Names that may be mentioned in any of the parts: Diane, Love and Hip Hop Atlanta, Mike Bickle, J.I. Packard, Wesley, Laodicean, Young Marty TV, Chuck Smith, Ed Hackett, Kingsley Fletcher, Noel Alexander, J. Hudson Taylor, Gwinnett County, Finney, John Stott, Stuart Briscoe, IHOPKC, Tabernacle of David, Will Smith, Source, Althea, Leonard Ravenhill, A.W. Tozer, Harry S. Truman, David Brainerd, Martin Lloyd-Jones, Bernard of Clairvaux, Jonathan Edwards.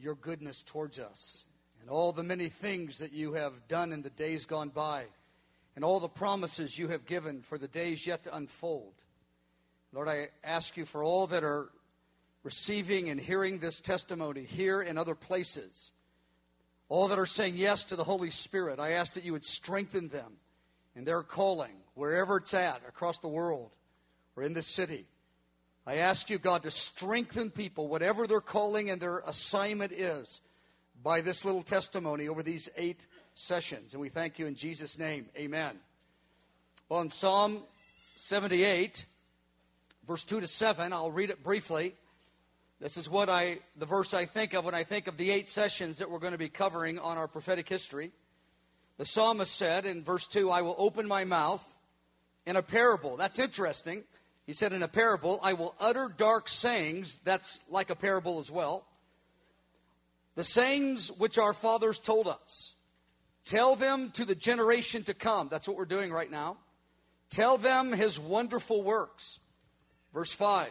Your goodness towards us, and all the many things that you have done in the days gone by, and all the promises you have given for the days yet to unfold. Lord, I ask you for all that are receiving and hearing this testimony here and other places, all that are saying yes to the Holy Spirit, I ask that you would strengthen them in their calling, wherever it's at, across the world or in this city. I ask you, God, to strengthen people, whatever their calling and their assignment is, by this little testimony over these 8 sessions. And we thank you in Jesus' name. Amen. Well, in Psalm 78, verse 2-7, I'll read it briefly. This is what the verse I think of when I think of the 8 sessions that we're going to be covering on our prophetic history. The psalmist said in verse 2, I will open my mouth in a parable. That's interesting. He said, in a parable, I will utter dark sayings. That's like a parable as well. The sayings which our fathers told us. Tell them to the generation to come. That's what we're doing right now. Tell them his wonderful works. Verse 5.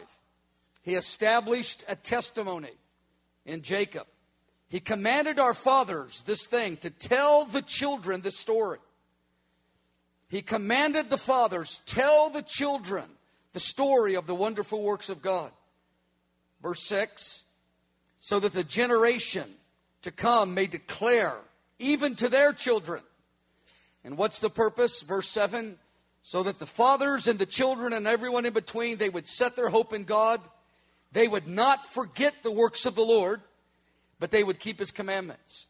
He established a testimony in Jacob. He commanded our fathers this thing, to tell the children this story. He commanded the fathers, tell the children the story of the wonderful works of God. Verse 6, so that the generation to come may declare even to their children. And what's the purpose? Verse 7, so that the fathers and the children and everyone in between, they would set their hope in God. They would not forget the works of the Lord, but they would keep his commandments.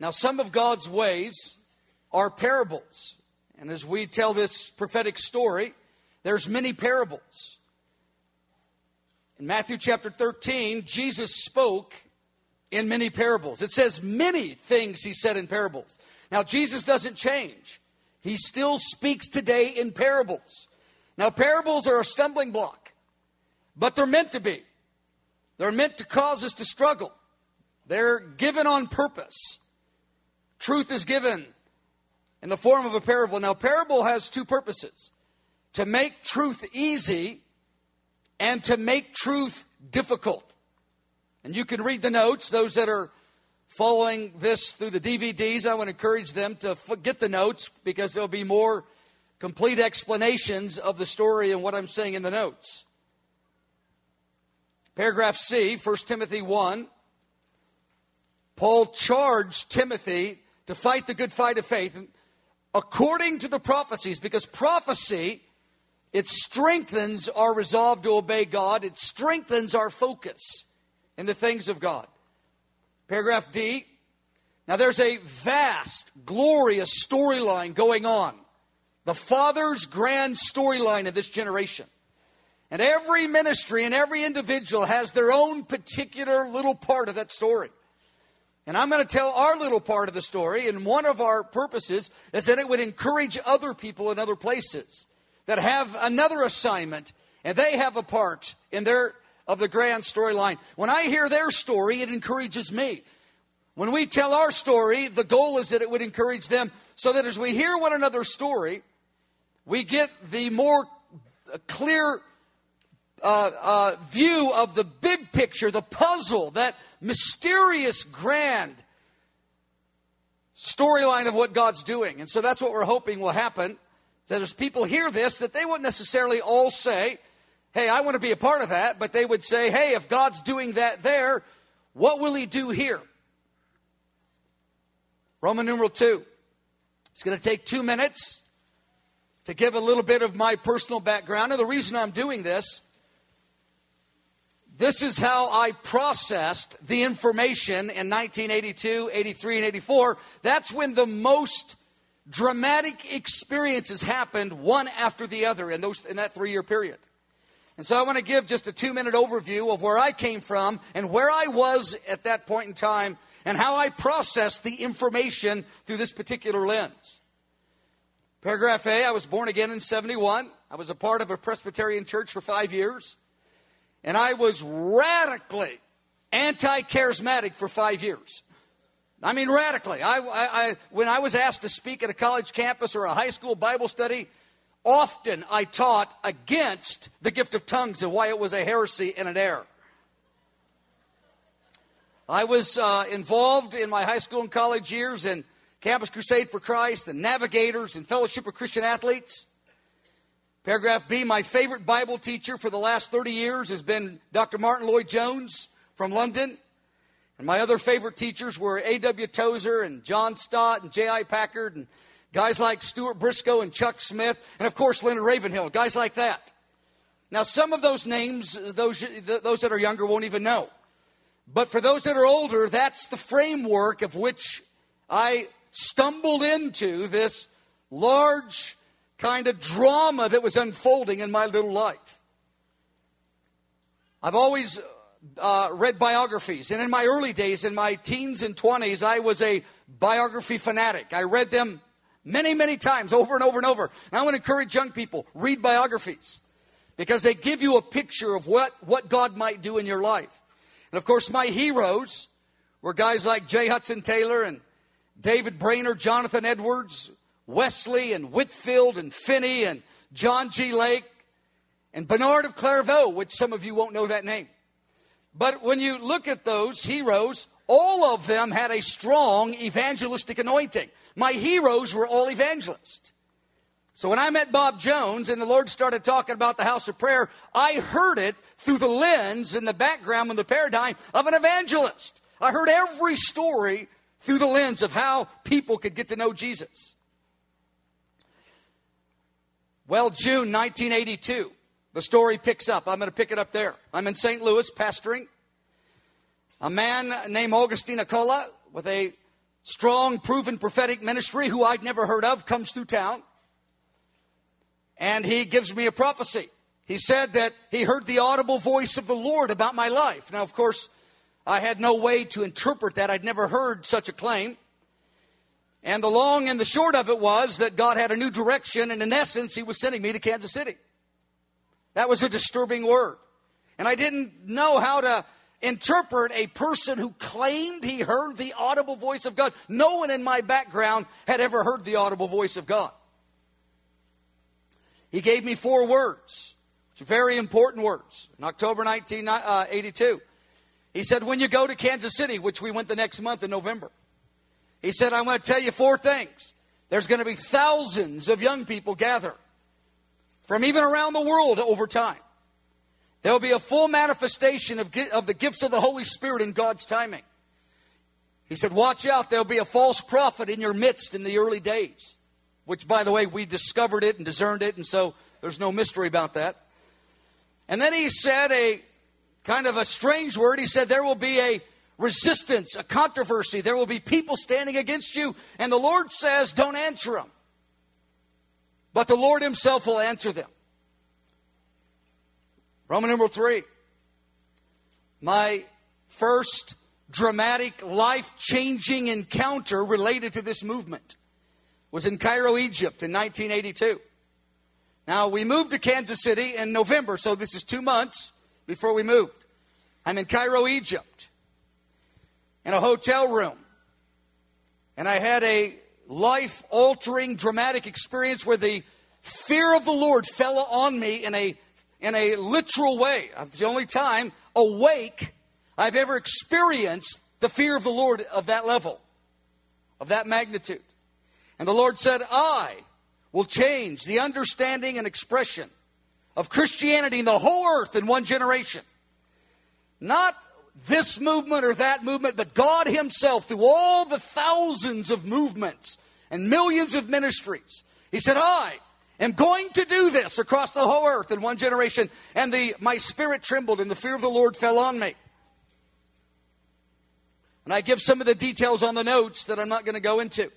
Now, some of God's ways are parables. And as we tell this prophetic story, there's many parables. In Matthew chapter 13, Jesus spoke in many parables. It says many things he said in parables. Now, Jesus doesn't change. He still speaks today in parables. Now, parables are a stumbling block, but they're meant to be. They're meant to cause us to struggle. They're given on purpose. Truth is given in the form of a parable. Now, parable has 2 purposes. To make truth easy and to make truth difficult. And you can read the notes. Those that are following this through the DVDs, I would encourage them to get the notes, because there will be more complete explanations of the story and what I'm saying in the notes. Paragraph C, 1 Timothy 1. Paul charged Timothy to fight the good fight of faith, and according to the prophecies, because prophecy, it strengthens our resolve to obey God. It strengthens our focus in the things of God. Paragraph D. Now, there's a vast, glorious storyline going on. The Father's grand storyline of this generation. And every ministry and every individual has their own particular little part of that story. And I'm going to tell our little part of the story, and one of our purposes is that it would encourage other people in other places that have another assignment, and they have a part in their of the grand storyline. When I hear their story, it encourages me. When we tell our story, the goal is that it would encourage them, so that as we hear one another's story, we get the more clear view of the big picture, the puzzle, that mysterious, grand storyline of what God's doing. And so that's what we're hoping will happen, that as people hear this, that they wouldn't necessarily all say, hey, I want to be a part of that, but they would say, hey, if God's doing that there, what will he do here? Roman numeral 2. It's going to take 2 minutes to give a little bit of my personal background. And the reason I'm doing this is how I processed the information in 1982, 83, and 84. That's when the most dramatic experiences happened, one after the other, in that 3-year period. And so I want to give just a 2-minute overview of where I came from and where I was at that point in time and how I processed the information through this particular lens. Paragraph A, I was born again in 71. I was a part of a Presbyterian church for 5 years. And I was radically anti-charismatic for 5 years. I mean, radically. When I was asked to speak at a college campus or a high school Bible study, often I taught against the gift of tongues and why it was a heresy and an error. I was involved in my high school and college years in Campus Crusade for Christ and Navigators and Fellowship of Christian Athletes. Paragraph B, my favorite Bible teacher for the last 30 years has been Dr. Martin Lloyd-Jones from London. And my other favorite teachers were A.W. Tozer and John Stott and J.I. Packard and guys like Stuart Briscoe and Chuck Smith and, of course, Leonard Ravenhill, guys like that. Now, some of those names, those that are younger won't even know. But for those that are older, that's the framework of which I stumbled into this large kind of drama that was unfolding in my little life. I've always read biographies. And in my early days, in my teens and 20s, I was a biography fanatic. I read them many, many times, over and over and over. And I want to encourage young people, read biographies. Because they give you a picture of what God might do in your life. And, of course, my heroes were guys like J. Hudson Taylor and David Brainerd, Jonathan Edwards, Wesley and Whitfield and Finney and John G. Lake and Bernard of Clairvaux, which some of you won't know that name. But when you look at those heroes, all of them had a strong evangelistic anointing. My heroes were all evangelists. So when I met Bob Jones and the Lord started talking about the house of prayer, I heard it through the lens and the background and the paradigm of an evangelist. I heard every story through the lens of how people could get to know Jesus. Well, June 1982, the story picks up. I'm going to pick it up there. I'm in St. Louis pastoring. A man named Augustine Alcala with a strong, proven prophetic ministry who I'd never heard of comes through town. And he gives me a prophecy. He said that he heard the audible voice of the Lord about my life. Now, of course, I had no way to interpret that. I'd never heard such a claim. And the long and the short of it was that God had a new direction, and in essence, he was sending me to Kansas City. That was a disturbing word. And I didn't know how to interpret a person who claimed he heard the audible voice of God. No one in my background had ever heard the audible voice of God. He gave me four words, which are very important words, in October 1982. He said, when you go to Kansas City, which we went the next month in November, he said, I want to tell you four things. There's going to be thousands of young people gather from even around the world over time. There will be a full manifestation of the gifts of the Holy Spirit in God's timing. He said, watch out, there will be a false prophet in your midst in the early days. Which, by the way, we discovered it and discerned it, and so there's no mystery about that. And then he said a kind of a strange word. He said, there will be a resistance, a controversy. There will be people standing against you. And the Lord says, don't answer them. But the Lord himself will answer them. Roman numeral 3. My first dramatic, life-changing encounter related to this movement was in Cairo, Egypt in 1982. Now, we moved to Kansas City in November, so this is 2 months before we moved. I'm in Cairo, Egypt, in a hotel room. And I had a life-altering, dramatic experience where the fear of the Lord fell on me in a literal way. It's the only time awake I've ever experienced the fear of the Lord of that level, of that magnitude. And the Lord said, I will change the understanding and expression of Christianity in the whole earth in one generation. Not this movement or that movement, but God himself through all the thousands of movements and millions of ministries. He said, I am going to do this across the whole earth in one generation. And my spirit trembled and the fear of the Lord fell on me. And I give some of the details on the notes that I'm not going to go into.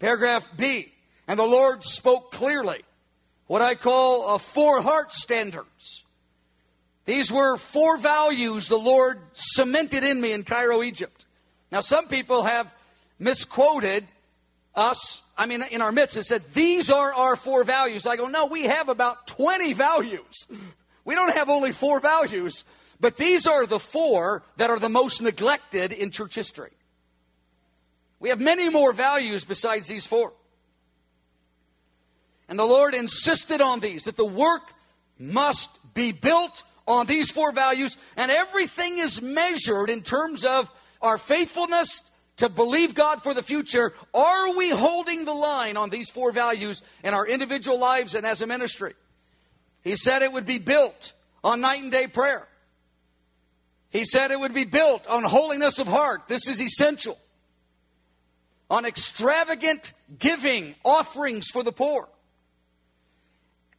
Paragraph B, and the Lord spoke clearly, what I call four heart standards. These were four values the Lord cemented in me in Cairo, Egypt. Now, some people have misquoted us. I mean, in our midst, it said, these are our four values. I go, no, we have about 20 values. We don't have only four values, but these are the four that are the most neglected in church history. We have many more values besides these four. And the Lord insisted on these, that the work must be built on these four values, and everything is measured in terms of our faithfulness to believe God for the future. Are we holding the line on these four values in our individual lives and as a ministry? He said it would be built on night and day prayer. He said it would be built on holiness of heart. This is essential. On extravagant giving, offerings for the poor.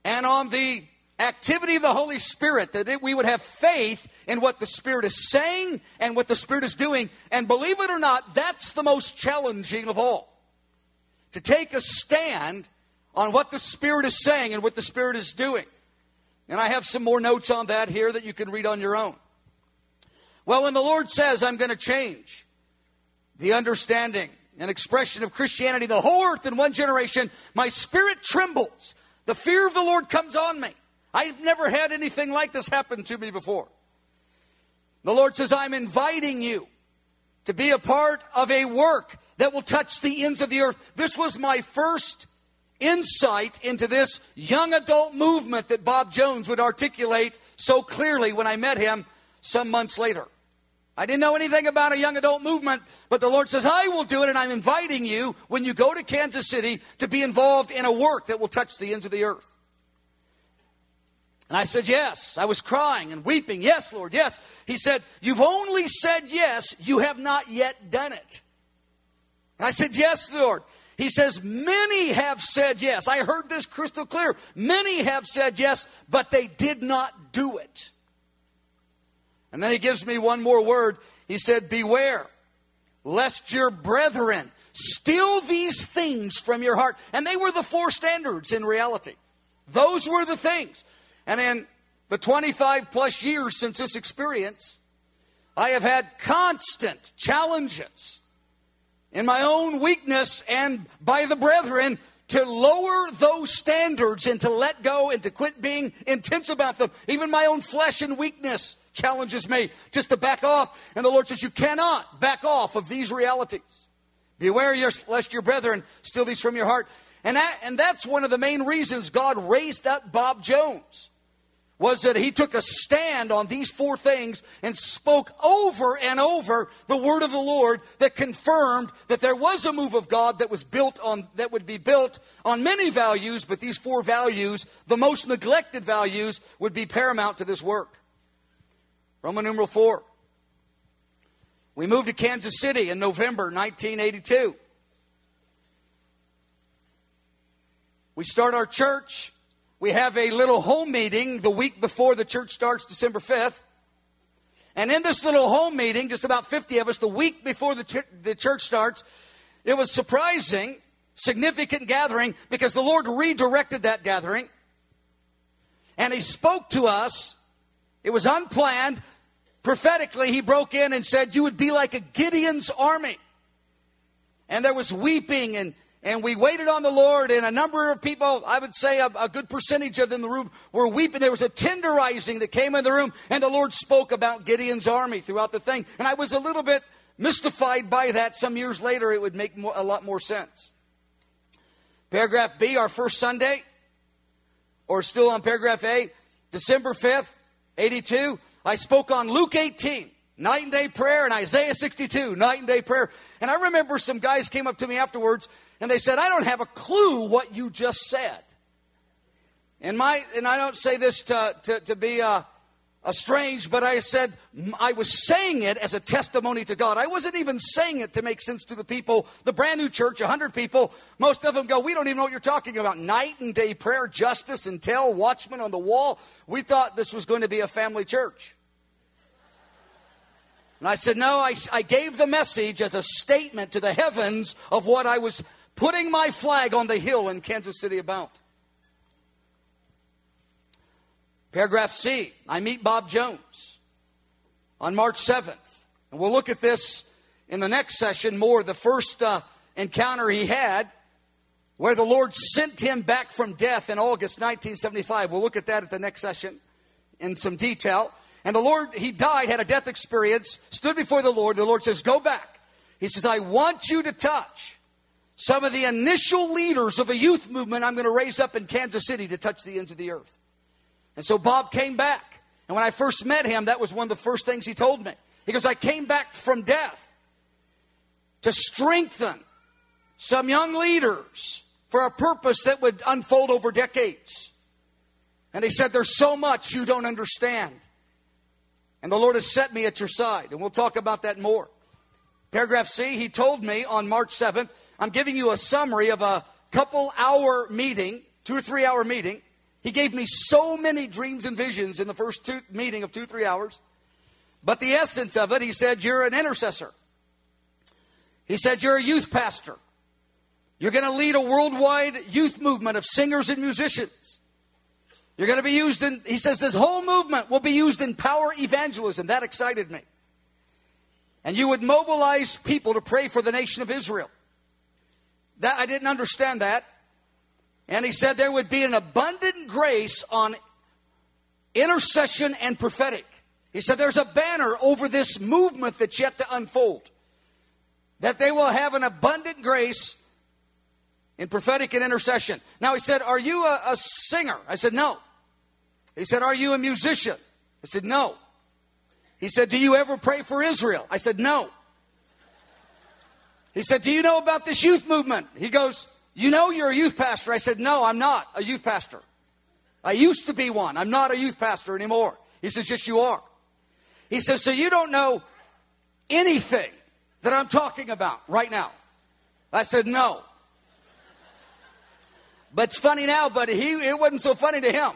And on the activity of the Holy Spirit, that we would have faith in what the Spirit is saying and what the Spirit is doing. And believe it or not, that's the most challenging of all. To take a stand on what the Spirit is saying and what the Spirit is doing. And I have some more notes on that here that you can read on your own. Well, when the Lord says, I'm going to change the understanding and expression of Christianity, the whole earth in one generation, my spirit trembles. The fear of the Lord comes on me. I've never had anything like this happen to me before. The Lord says, I'm inviting you to be a part of a work that will touch the ends of the earth. This was my first insight into this young adult movement that Bob Jones would articulate so clearly when I met him some months later. I didn't know anything about a young adult movement, but the Lord says, I will do it, and I'm inviting you when you go to Kansas City to be involved in a work that will touch the ends of the earth. And I said, yes. I was crying and weeping. Yes, Lord, yes. He said, you've only said yes. You have not yet done it. And I said, yes, Lord. He says, many have said yes. I heard this crystal clear. Many have said yes, but they did not do it. And then he gives me one more word. He said, beware, lest your brethren steal these things from your heart. And they were the four standards in reality. Those were the things. And in the 25 plus years since this experience, I have had constant challenges in my own weakness and by the brethren to lower those standards and to let go and to quit being intense about them. Even my own flesh and weakness challenges me just to back off. And the Lord says, you cannot back off of these realities. Beware lest your brethren steal these from your heart. And that's one of the main reasons God raised up Bob Jones, was that he took a stand on these four things and spoke over and over the word of the Lord that confirmed that there was a move of God that was built on, that would be built on many values, but these four values, the most neglected values, would be paramount to this work. Roman numeral 4. We moved to Kansas City in November 1982. We start our church. We have a little home meeting the week before the church starts, December 5th. And in this little home meeting, just about 50 of us, the week before the church starts, it was surprising, significant gathering, because the Lord redirected that gathering. And He spoke to us. It was unplanned. Prophetically, He broke in and said, you would be like a Gideon's army. And there was weeping, and we waited on the Lord, and a number of people, I would say a good percentage of them in the room, were weeping. There was a tenderizing that came in the room, and the Lord spoke about Gideon's army throughout the thing. And I was a little bit mystified by that. Some years later, it would make a lot more sense. Paragraph B, our first Sunday, or still on paragraph A, December 5th, 82, I spoke on Luke 18. Night and day prayer, and Isaiah 62, night and day prayer. And I remember some guys came up to me afterwards, and they said, I don't have a clue what you just said. And I don't say this to be strange, but I said, I was saying it as a testimony to God. I wasn't even saying it to make sense to the people. The brand new church, 100 people, most of them go, we don't even know what you're talking about. Night and day prayer, justice and tell, watchmen on the wall. We thought this was going to be a family church. And I said, no, I gave the message as a statement to the heavens of what I was putting my flag on the hill in Kansas City about. Paragraph C, I meet Bob Jones on March 7th. And we'll look at this in the next session more, the first encounter he had where the Lord sent him back from death in August 1975. We'll look at that at the next session in some detail. And the Lord, he died, had a death experience, stood before the Lord. The Lord says, go back. He says, I want you to touch some of the initial leaders of a youth movement I'm going to raise up in Kansas City to touch the ends of the earth. And so Bob came back. And when I first met him, that was one of the first things he told me. He goes, I came back from death to strengthen some young leaders for a purpose that would unfold over decades. And he said, there's so much you don't understand. And the Lord has set me at your side. And we'll talk about that more. Paragraph C, he told me on March 7th, I'm giving you a summary of a couple-hour meeting, 2 or 3 hour meeting. He gave me so many dreams and visions in the first meeting of 2 or 3 hours. But the essence of it, he said, you're an intercessor. He said, you're a youth pastor. You're going to lead a worldwide youth movement of singers and musicians. You're going to be used in, he says, this whole movement will be used in power evangelism. That excited me. And you would mobilize people to pray for the nation of Israel. That I didn't understand that. And he said there would be an abundant grace on intercession and prophetic. He said there's a banner over this movement that's yet to unfold. That they will have an abundant grace in prophetic and intercession. Now he said, are you a singer? I said, no. He said, are you a musician? I said, no. He said, do you ever pray for Israel? I said, no. He said, do you know about this youth movement? He goes, you know you're a youth pastor. I said, no, I'm not a youth pastor. I used to be one. I'm not a youth pastor anymore. He says, yes, you are. He says, so you don't know anything that I'm talking about right now. I said, no. But it's funny now, but it wasn't so funny to him.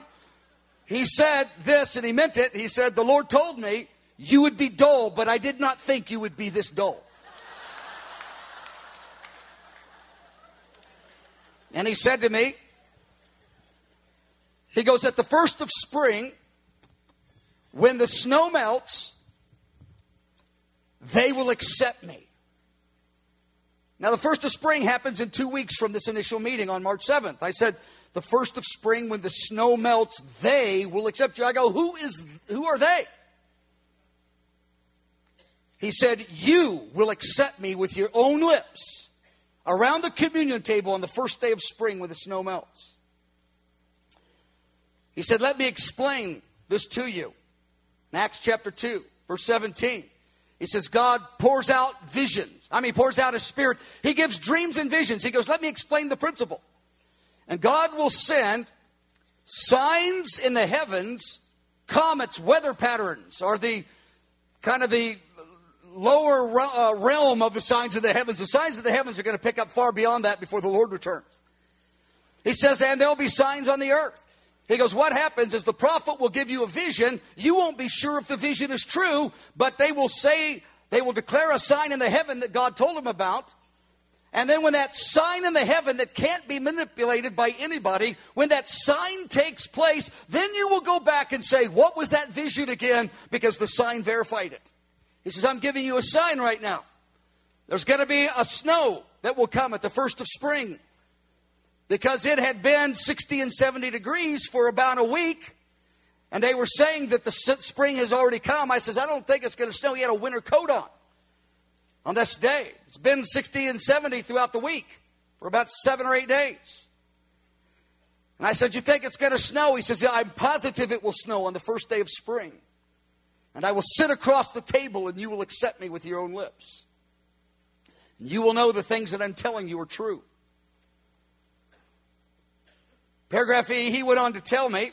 He said this, and he meant it. He said, the Lord told me you would be dull, but I did not think you would be this dull. And he said to me, he goes, at the first of spring, when the snow melts, they will accept me. Now, the first of spring happens in 2 weeks from this initial meeting on March 7th. I said, the first of spring, when the snow melts, they will accept you. I go, who are they? He said, you will accept me with your own lips around the communion table on the first day of spring when the snow melts. He said, let me explain this to you. In Acts chapter 2, verse 17. He says, God pours out visions. Pours out His Spirit. He gives dreams and visions. He goes, let me explain the principle. And God will send signs in the heavens, comets, weather patterns, or the kind of the lower realm of the signs of the heavens. The signs of the heavens are going to pick up far beyond that before the Lord returns. He says, and there'll be signs on the earth. He goes, what happens is the prophet will give you a vision. You won't be sure if the vision is true, but they will say, they will declare a sign in the heaven that God told them about. And then when that sign in the heaven that can't be manipulated by anybody, when that sign takes place, then you will go back and say, what was that vision again? Because the sign verified it. He says, I'm giving you a sign right now. There's going to be a snow that will come at the first of spring. Because it had been 60 and 70 degrees for about a week. And they were saying that the spring has already come. I says, I don't think it's going to snow. He had a winter coat on this day. It's been 60 and 70 throughout the week for about 7 or 8 days. And I said, you think it's going to snow? He says, yeah, I'm positive it will snow on the first day of spring. And I will sit across the table and you will accept me with your own lips. And you will know the things that I'm telling you are true. Paragraph E, he went on to tell me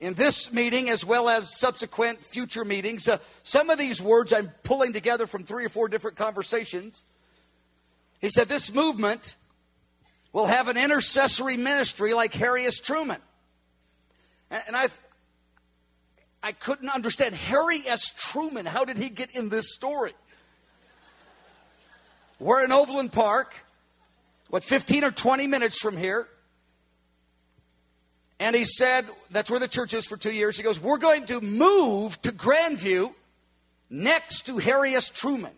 in this meeting as well as subsequent future meetings, some of these words I'm pulling together from 3 or 4 different conversations. He said this movement will have an intercessory ministry like Harry S. Truman. And I couldn't understand Harry S. Truman. How did he get in this story? We're in Overland Park, 15 or 20 minutes from here. And he said, that's where the church is for 2 years. He goes, we're going to move to Grandview next to Harry S. Truman.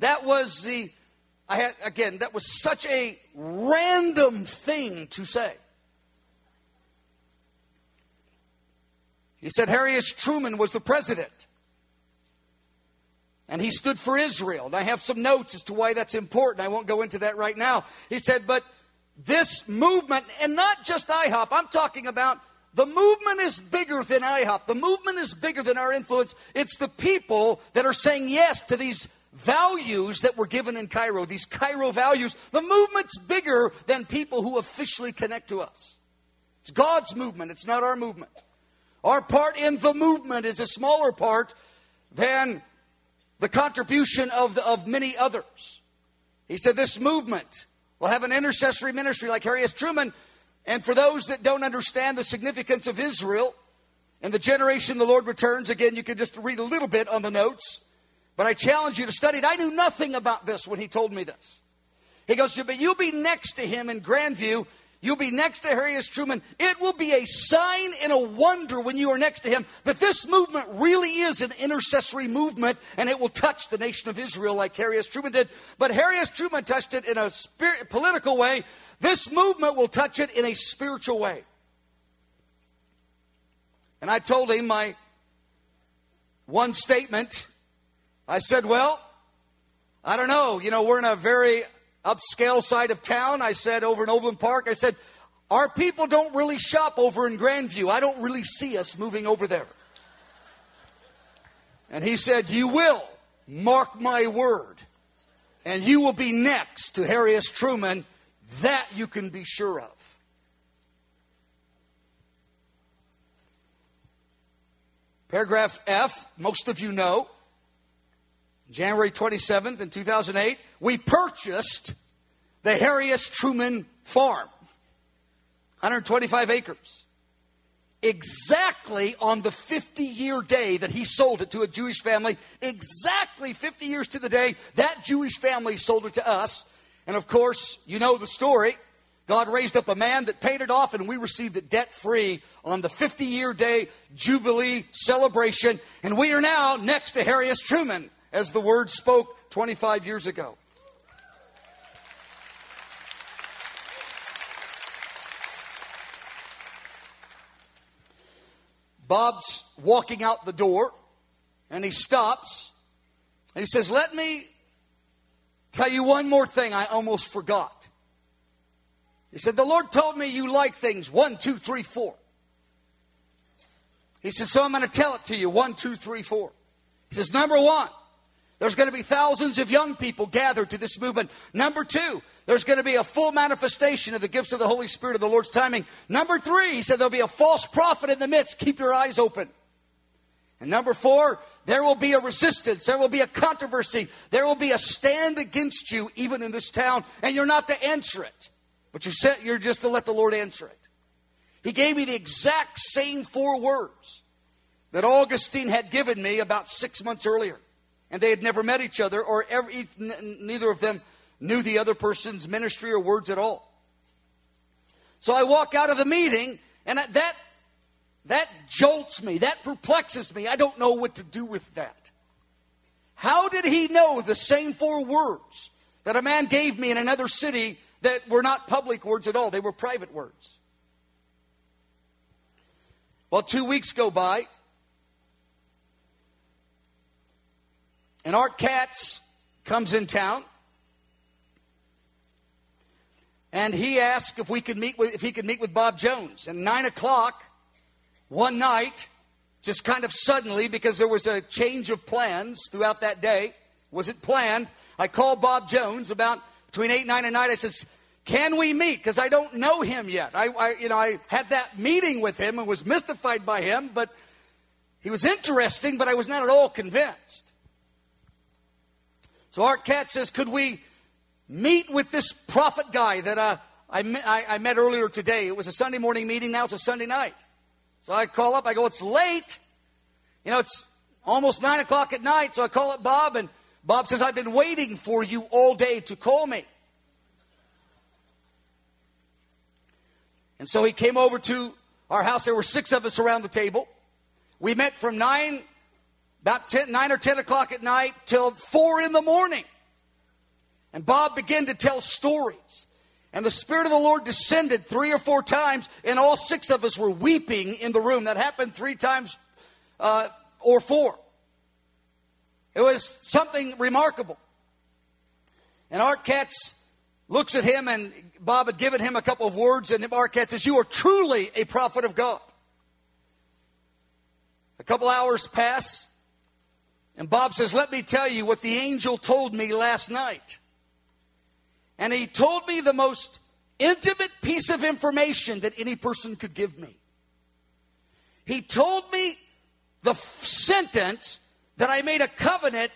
That was that was such a random thing to say. He said, Harry S. Truman was the president. And he stood for Israel. And I have some notes as to why that's important. I won't go into that right now. He said, but this movement, and not just IHOP, I'm talking about The movement is bigger than IHOP. The movement is bigger than our influence. It's the people that are saying yes to these values that were given in Cairo, these Cairo values. The movement's bigger than people who officially connect to us. It's God's movement. It's not our movement. Our part in the movement is a smaller part than the contribution of many others. He said this movement will have an intercessory ministry like Harry S. Truman. And for those that don't understand the significance of Israel and the generation the Lord returns, again, you can just read a little bit on the notes. But I challenge you to study it. I knew nothing about this when he told me this. He goes, but you'll be next to him in Grandview. You'll be next to Harry S. Truman. It will be a sign and a wonder when you are next to him that this movement really is an intercessory movement, and it will touch the nation of Israel like Harry S. Truman did. But Harry S. Truman touched it in a political way. This movement will touch it in a spiritual way. And I told him my one statement. I said, well, I don't know. You know, we're in a very upscale side of town. I said, over in Overland Park, I said, our people don't really shop over in Grandview. I don't really see us moving over there. And he said, you will, mark my word, and you will be next to Harry S. Truman. That you can be sure of. Paragraph F, most of you know. January 27th in 2008, we purchased the Harry S. Truman farm, 125 acres, exactly on the 50-year day that he sold it to a Jewish family, exactly 50 years to the day that Jewish family sold it to us. And of course, you know the story. God raised up a man that paid it off, and we received it debt-free on the 50-year day Jubilee celebration. And we are now next to Harry S. Truman, as the word spoke 25 years ago. Bob's walking out the door, and he stops, and he says, let me tell you one more thing I almost forgot. He said, the Lord told me you like things 1, 2, 3, 4. He says, so I'm going to tell it to you, 1, 2, 3, 4. He says, number one, there's going to be thousands of young people gathered to this movement. Number two, there's going to be a full manifestation of the gifts of the Holy Spirit of the Lord's timing. Number three, he said, there'll be a false prophet in the midst. Keep your eyes open. And number four, there will be a resistance. There will be a controversy. There will be a stand against you, even in this town. And you're not to answer it, but you're just to let the Lord answer it. He gave me the exact same four words that Augustine had given me about 6 months earlier. And they had never met each other, or neither of them knew the other person's ministry or words at all. So I walk out of the meeting, and that jolts me. That perplexes me. I don't know what to do with that. How did he know the same four words that a man gave me in another city that were not public words at all? They were private words. Well, 2 weeks go by. And Art Katz comes in town, and he asked if he could meet with Bob Jones. And 9 o'clock one night, just kind of suddenly, because there was a change of plans throughout that day, wasn't planned. I called Bob Jones about between 8, 9, and 9. I says, "Can we meet? Because I don't know him yet. I had that meeting with him and was mystified by him, but he was interesting, but I was not at all convinced." So Art Katz says, could we meet with this prophet guy that I met earlier today? It was a Sunday morning meeting. Now it's a Sunday night. So I call up. I go, it's late. You know, it's almost 9 o'clock at night. So I call up Bob, and Bob says, I've been waiting for you all day to call me. And so he came over to our house. There were 6 of us around the table. We met from 9 about 9 or 10 o'clock at night till 4 in the morning. And Bob began to tell stories. And the Spirit of the Lord descended 3 or 4 times, and all 6 of us were weeping in the room. That happened 3 times or 4. It was something remarkable. And Art Katz looks at him, and Bob had given him a couple of words, and Art Katz says, you are truly a prophet of God. A couple hours pass, and Bob says, let me tell you what the angel told me last night. And he told me the most intimate piece of information that any person could give me. He told me the sentence that I made a covenant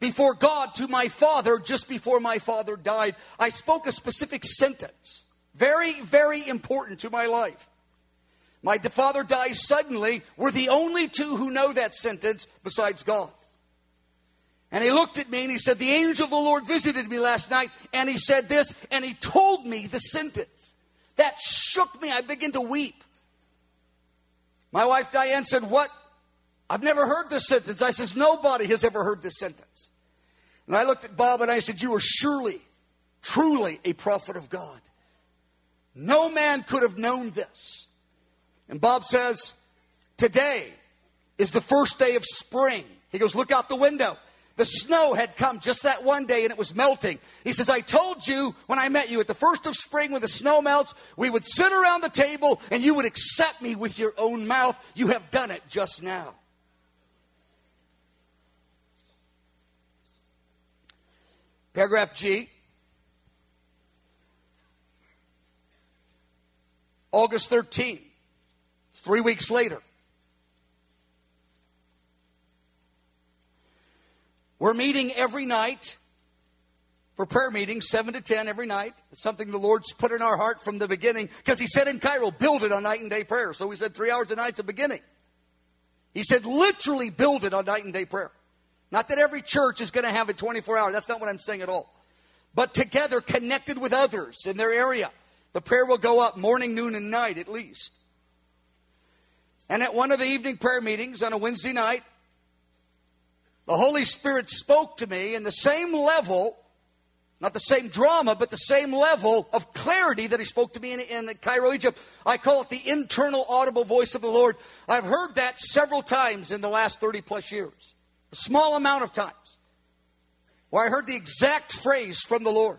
before God to my father just before my father died. I spoke a specific sentence. Very, very important to my life. My father dies suddenly. We're the only two who know that sentence besides God. And he looked at me and he said, the angel of the Lord visited me last night. And he said this, and he told me the sentence. That shook me. I began to weep. My wife Diane said, what? I've never heard this sentence. I says, nobody has ever heard this sentence. And I looked at Bob and I said, you are surely, truly a prophet of God. No man could have known this. And Bob says, today is the first day of spring. He goes, look out the window. The snow had come just that one day and it was melting. He says, I told you when I met you at the first of spring when the snow melts, we would sit around the table and you would accept me with your own mouth. You have done it just now. Paragraph G. August 13th. It's 3 weeks later. We're meeting every night for prayer meetings, 7 to 10 every night. It's something the Lord's put in our heart from the beginning because he said in Cairo, build it on night and day prayer. So we said 3 hours a night's the beginning. He said literally build it on night and day prayer. Not that every church is going to have a 24-hour. That's not what I'm saying at all. But together, connected with others in their area, the prayer will go up morning, noon, and night at least. And at one of the evening prayer meetings on a Wednesday night, the Holy Spirit spoke to me in the same level, not the same drama, but the same level of clarity that he spoke to me in Cairo, Egypt. I call it the internal audible voice of the Lord. I've heard that several times in the last 30 plus years, a small amount of times, where I heard the exact phrase from the Lord.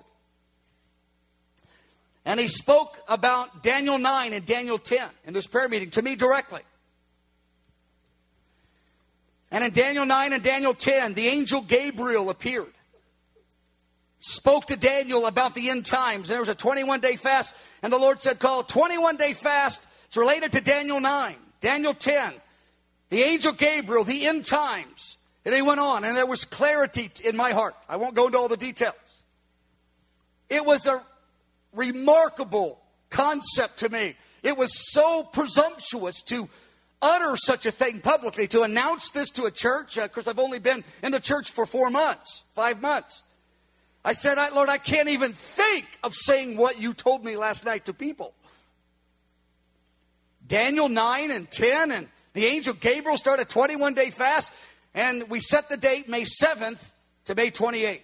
And he spoke about Daniel 9 and Daniel 10 in this prayer meeting to me directly. And in Daniel 9 and Daniel 10, the angel Gabriel appeared. Spoke to Daniel about the end times. And there was a 21-day fast. And the Lord said, call a 21-day fast. It's related to Daniel 9, Daniel 10. The angel Gabriel, the end times. And he went on. And there was clarity in my heart. I won't go into all the details. It was a remarkable concept to me. It was so presumptuous to utter such a thing publicly, to announce this to a church. Because I've only been in the church for 4 months, 5 months. I said, Lord, I can't even think of saying what you told me last night to people. Daniel 9 and 10 and the angel Gabriel started a 21-day fast. And we set the date May 7th to May 28th.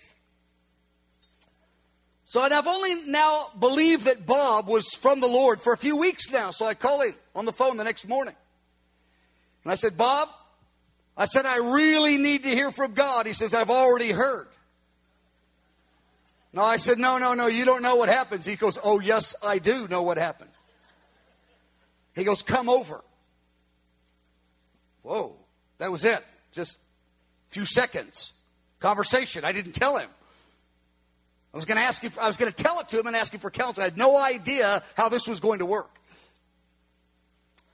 So, and I've only now believed that Bob was from the Lord for a few weeks now. So I call him on the phone the next morning. And I said, Bob, I really need to hear from God. He says, I've already heard. No, I said, no, you don't know what happens. He goes, oh, yes, I do know what happened. He goes, come over. Whoa, that was it. Just a few seconds. Conversation. I didn't tell him. I was going to tell it to him and ask him for counsel. I had no idea how this was going to work.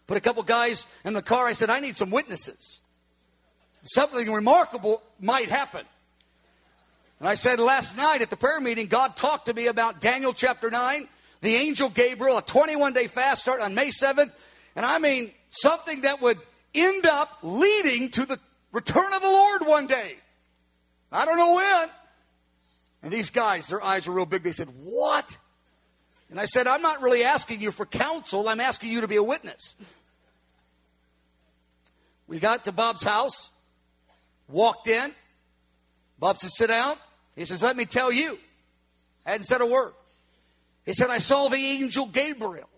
Put a couple guys in the car. I said, I need some witnesses. Something remarkable might happen. And I said, last night at the prayer meeting, God talked to me about Daniel chapter 9, the angel Gabriel, a 21-day fast start on May 7th. And I mean, something that would end up leading to the return of the Lord one day. I don't know when. And these guys, their eyes were real big. They said, what? And I said, I'm not really asking you for counsel. I'm asking you to be a witness. We got to Bob's house, walked in. Bob said, sit down. He says, let me tell you. I hadn't said a word. He said, I saw the angel Gabriel.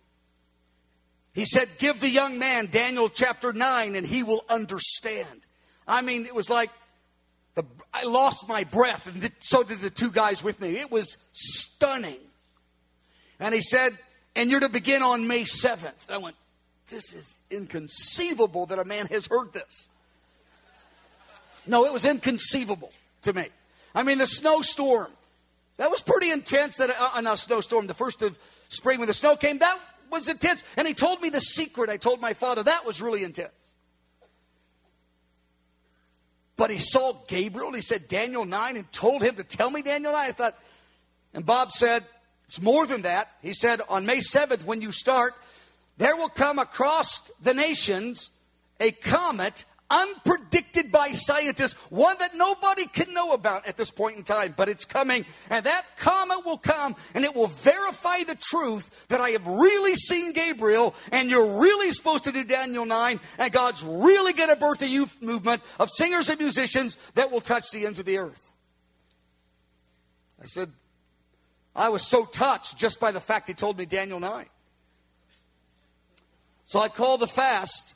He said, give the young man Daniel chapter 9 and he will understand. I mean, it was like I lost my breath, and so did the two guys with me. It was stunning. And he said, and you're to begin on May 7th. I went, this is inconceivable that a man has heard this. No, it was inconceivable to me. I mean, the snowstorm, that was pretty intense. That a snowstorm, the first of spring when the snow came, that was intense. And he told me the secret. I told my father that was really intense. But he saw Gabriel, and he said, Daniel 9, and told him to tell me Daniel 9. I thought, and Bob said, it's more than that. He said, on May 7th, when you start, there will come across the nations a comet unpredicted by scientists, one that nobody can know about at this point in time, but it's coming. And that comet will come, and it will verify the truth that I have really seen Gabriel, and you're really supposed to do Daniel 9, and God's really going to birth a youth movement of singers and musicians that will touch the ends of the earth. I said, I was so touched just by the fact he told me Daniel 9. So I called the fast,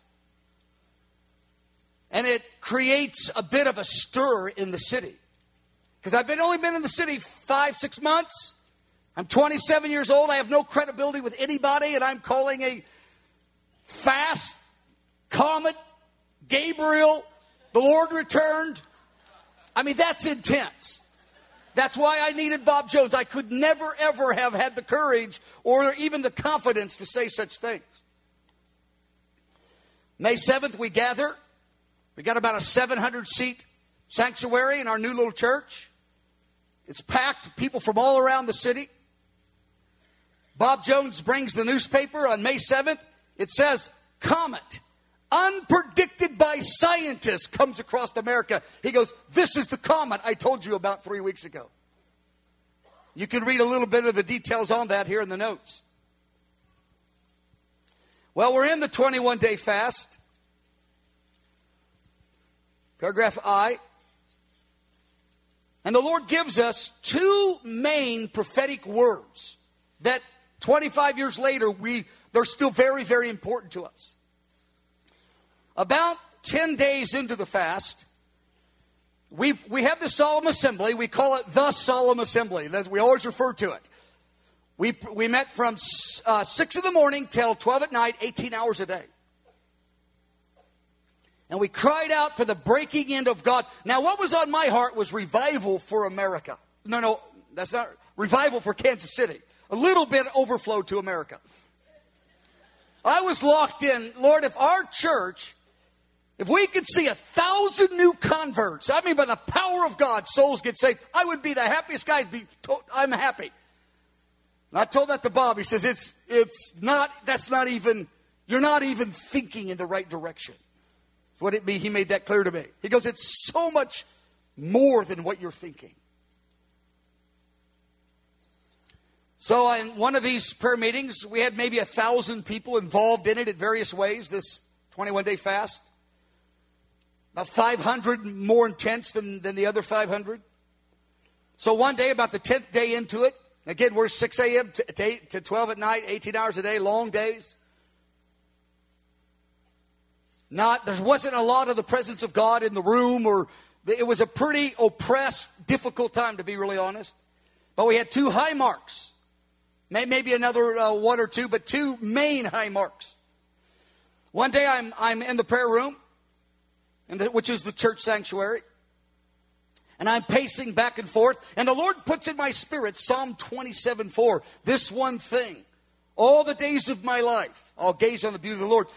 and it creates a bit of a stir in the city. Because I've only been in the city 5-6 months. I'm 27 years old. I have no credibility with anybody, and I'm calling a fast, comet, Gabriel, the Lord returned. I mean, that's intense. That's why I needed Bob Jones. I could never, ever have had the courage or even the confidence to say such things. May 7th, we gather. We got about a 700-seat sanctuary in our new little church. It's packed with people from all around the city. Bob Jones brings the newspaper on May 7th. It says, comet, unpredicted by scientists, comes across America. He goes, this is the comet I told you about 3 weeks ago. You can read a little bit of the details on that here in the notes. Well, we're in the 21-day fast. Paragraph I. And the Lord gives us two main prophetic words that 25 years later, they're still very, very important to us. About 10 days into the fast, we have the solemn assembly. We call it the solemn assembly. We always refer to it. We met from 6 in the morning till 12 at night, 18 hours a day. And we cried out for the breaking in of God. Now, what was on my heart was revival for America. No, that's not revival for Kansas City. A little bit overflow to America. I was locked in, Lord, if our church, if we could see 1,000 new converts, I mean, by the power of God, souls get saved, I would be the happiest guy. I'm happy. And I told that to Bob. He says, you're not even thinking in the right direction. What it be, he made that clear to me. He goes, it's so much more than what you're thinking. So in one of these prayer meetings, we had maybe 1,000 people involved in it at various ways, this 21-day fast. About 500 more intense than the other 500. So one day, about the 10th day into it, again, we're 6 a.m. to 12 at night, 18 hours a day, long days. There wasn't a lot of the presence of God in the room, it was a pretty oppressed, difficult time, to be really honest. But we had two high marks. Maybe another one or two, but two main high marks. One day I'm in the prayer room, which is the church sanctuary, and I'm pacing back and forth, and the Lord puts in my spirit Psalm 27:4, this one thing, all the days of my life, I'll gaze on the beauty of the Lord.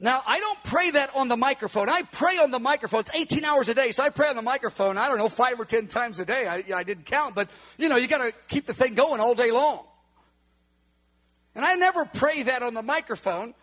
Now, I don't pray that on the microphone. I pray on the microphone. It's 18 hours a day, so I pray on the microphone, I don't know, 5 or 10 times a day. I didn't count, but, you got to keep the thing going all day long. And I never pray that on the microphone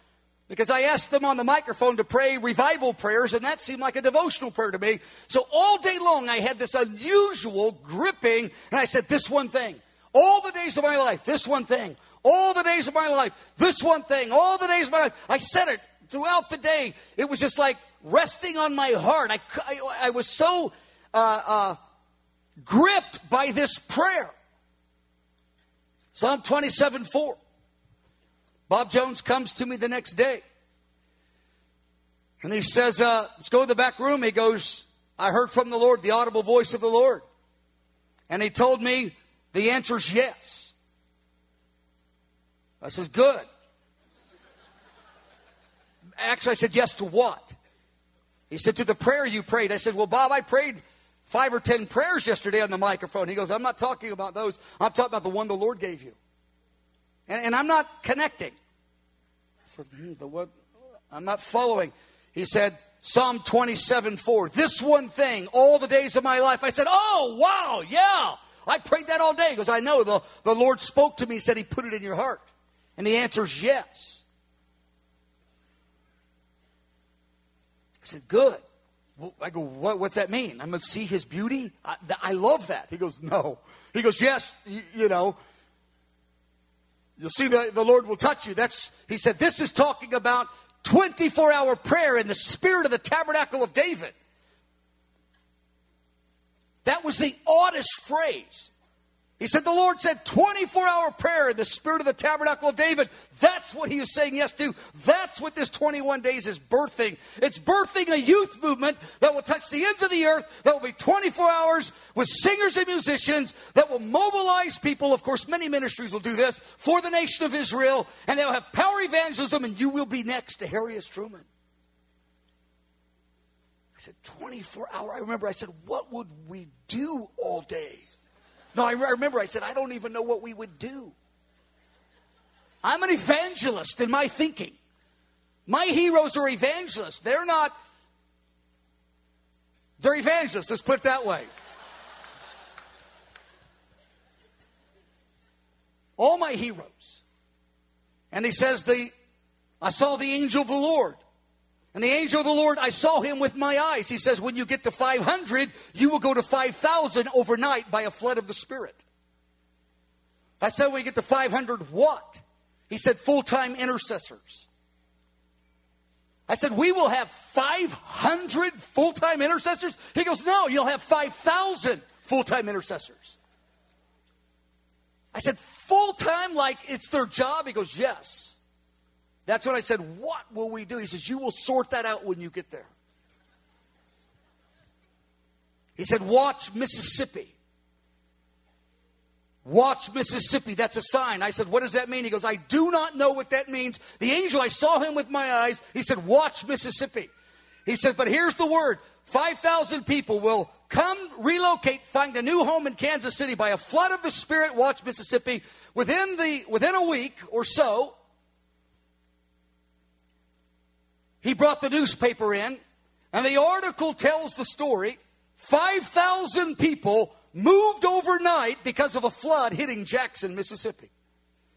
because I asked them on the microphone to pray revival prayers, and that seemed like a devotional prayer to me. So all day long, I had this unusual gripping, and I said, this one thing, all the days of my life, this one thing, all the days of my life, this one thing, all the days of my life. I said it. Throughout the day, it was just like resting on my heart. I was so gripped by this prayer. Psalm 27:4. Bob Jones comes to me the next day. And he says, let's go to the back room. He goes, I heard from the Lord, the audible voice of the Lord. And he told me the answer's yes. I says, good. actually, I said, yes to what? He said, to the prayer you prayed. I said, well, Bob, I prayed 5 or 10 prayers yesterday on the microphone. He goes, I'm not talking about those. I'm talking about the one the Lord gave you. And I'm not connecting. I said, the what? I'm not following. He said, Psalm 27:4, this one thing, all the days of my life. I said, oh, wow, yeah. I prayed that all day. He goes, I know. The Lord spoke to me and said he put it in your heart. And the answer is yes. I said, good. I go, what's that mean? I'm going to see his beauty? I love that. He goes, no. He goes, yes, you know. You'll see the Lord will touch you. He said, this is talking about 24-hour prayer in the spirit of the Tabernacle of David. That was the oddest phrase. He said, the Lord said 24-hour prayer in the spirit of the Tabernacle of David. That's what he was saying yes to. That's what this 21 days is birthing. It's birthing a youth movement that will touch the ends of the earth, that will be 24 hours with singers and musicians, that will mobilize people. Of course, many ministries will do this for the nation of Israel, and they'll have power evangelism, and you will be next to Harry S. Truman. I said, 24 hour. I remember I said, what would we do all day? No, I remember I said, I don't even know what we would do. I'm an evangelist in my thinking. My heroes are evangelists. They're evangelists, let's put it that way. All my heroes. And he says, I saw the angel of the Lord. And the angel of the Lord, I saw him with my eyes. He says, when you get to 500, you will go to 5,000 overnight by a flood of the Spirit. I said, when you get to 500, what? He said, full-time intercessors. I said, we will have 500 full-time intercessors? He goes, no, you'll have 5,000 full-time intercessors. I said, full-time like it's their job? He goes, yes. That's when I said, what will we do? He says, you will sort that out when you get there. He said, watch Mississippi. Watch Mississippi. That's a sign. I said, what does that mean? He goes, I do not know what that means. The angel, I saw him with my eyes. He said, watch Mississippi. He said, but here's the word. 5,000 people will come, relocate, find a new home in Kansas City by a flood of the Spirit. Watch Mississippi. Within a week or so, he brought the newspaper in, and the article tells the story. 5,000 people moved overnight because of a flood hitting Jackson, Mississippi.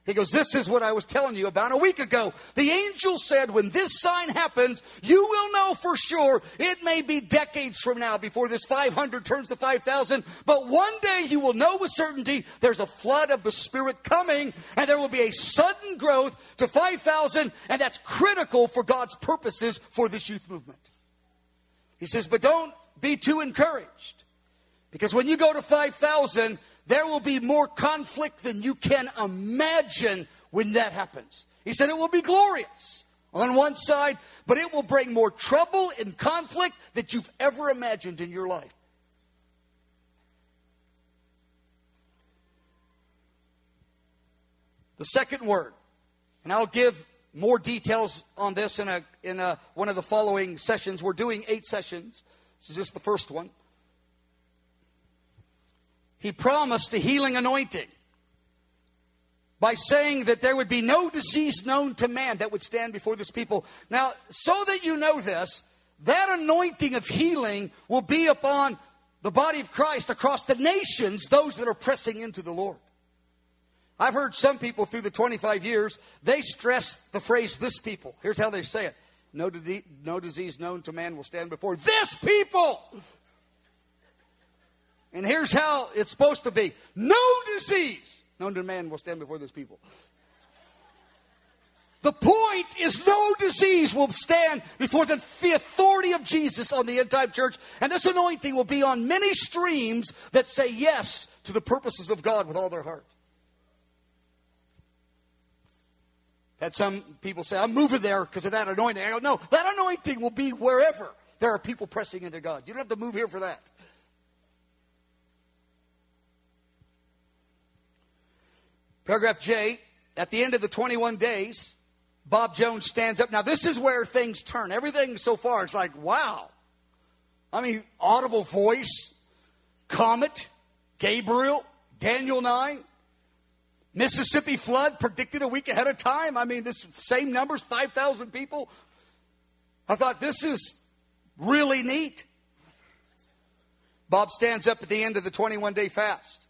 He goes, this is what I was telling you about a week ago. The angel said, when this sign happens, you will know for sure. It may be decades from now before this 500 turns to 5,000. But one day you will know with certainty there's a flood of the Spirit coming. And there will be a sudden growth to 5,000. And that's critical for God's purposes for this youth movement. He says, but don't be too encouraged. Because when you go to 5,000... there will be more conflict than you can imagine when that happens. He said it will be glorious on one side, but it will bring more trouble and conflict than you've ever imagined in your life. The second word, and I'll give more details on this in one of the following sessions. We're doing 8 sessions. This is just the first one. He promised a healing anointing by saying that there would be no disease known to man that would stand before this people. Now, so that you know this, that anointing of healing will be upon the body of Christ across the nations, those that are pressing into the Lord. I've heard some people through the 25 years, they stress the phrase, this people. Here's how they say it. No disease known to man will stand before this people. And here's how it's supposed to be. No disease known to man will stand before this people. The point is no disease will stand before the authority of Jesus on the end time church. And this anointing will be on many streams that say yes to the purposes of God with all their heart. Had some people say, I'm moving there because of that anointing. I go, no, that anointing will be wherever there are people pressing into God. You don't have to move here for that. Paragraph J, at the end of the 21 days, Bob Jones stands up. Now, this is where things turn. Everything so far, it's like, wow. I mean, audible voice, comet, Gabriel, Daniel 9, Mississippi flood predicted a week ahead of time. I mean, this same numbers, 5,000 people. I thought, this is really neat. Bob stands up at the end of the 21-day fast.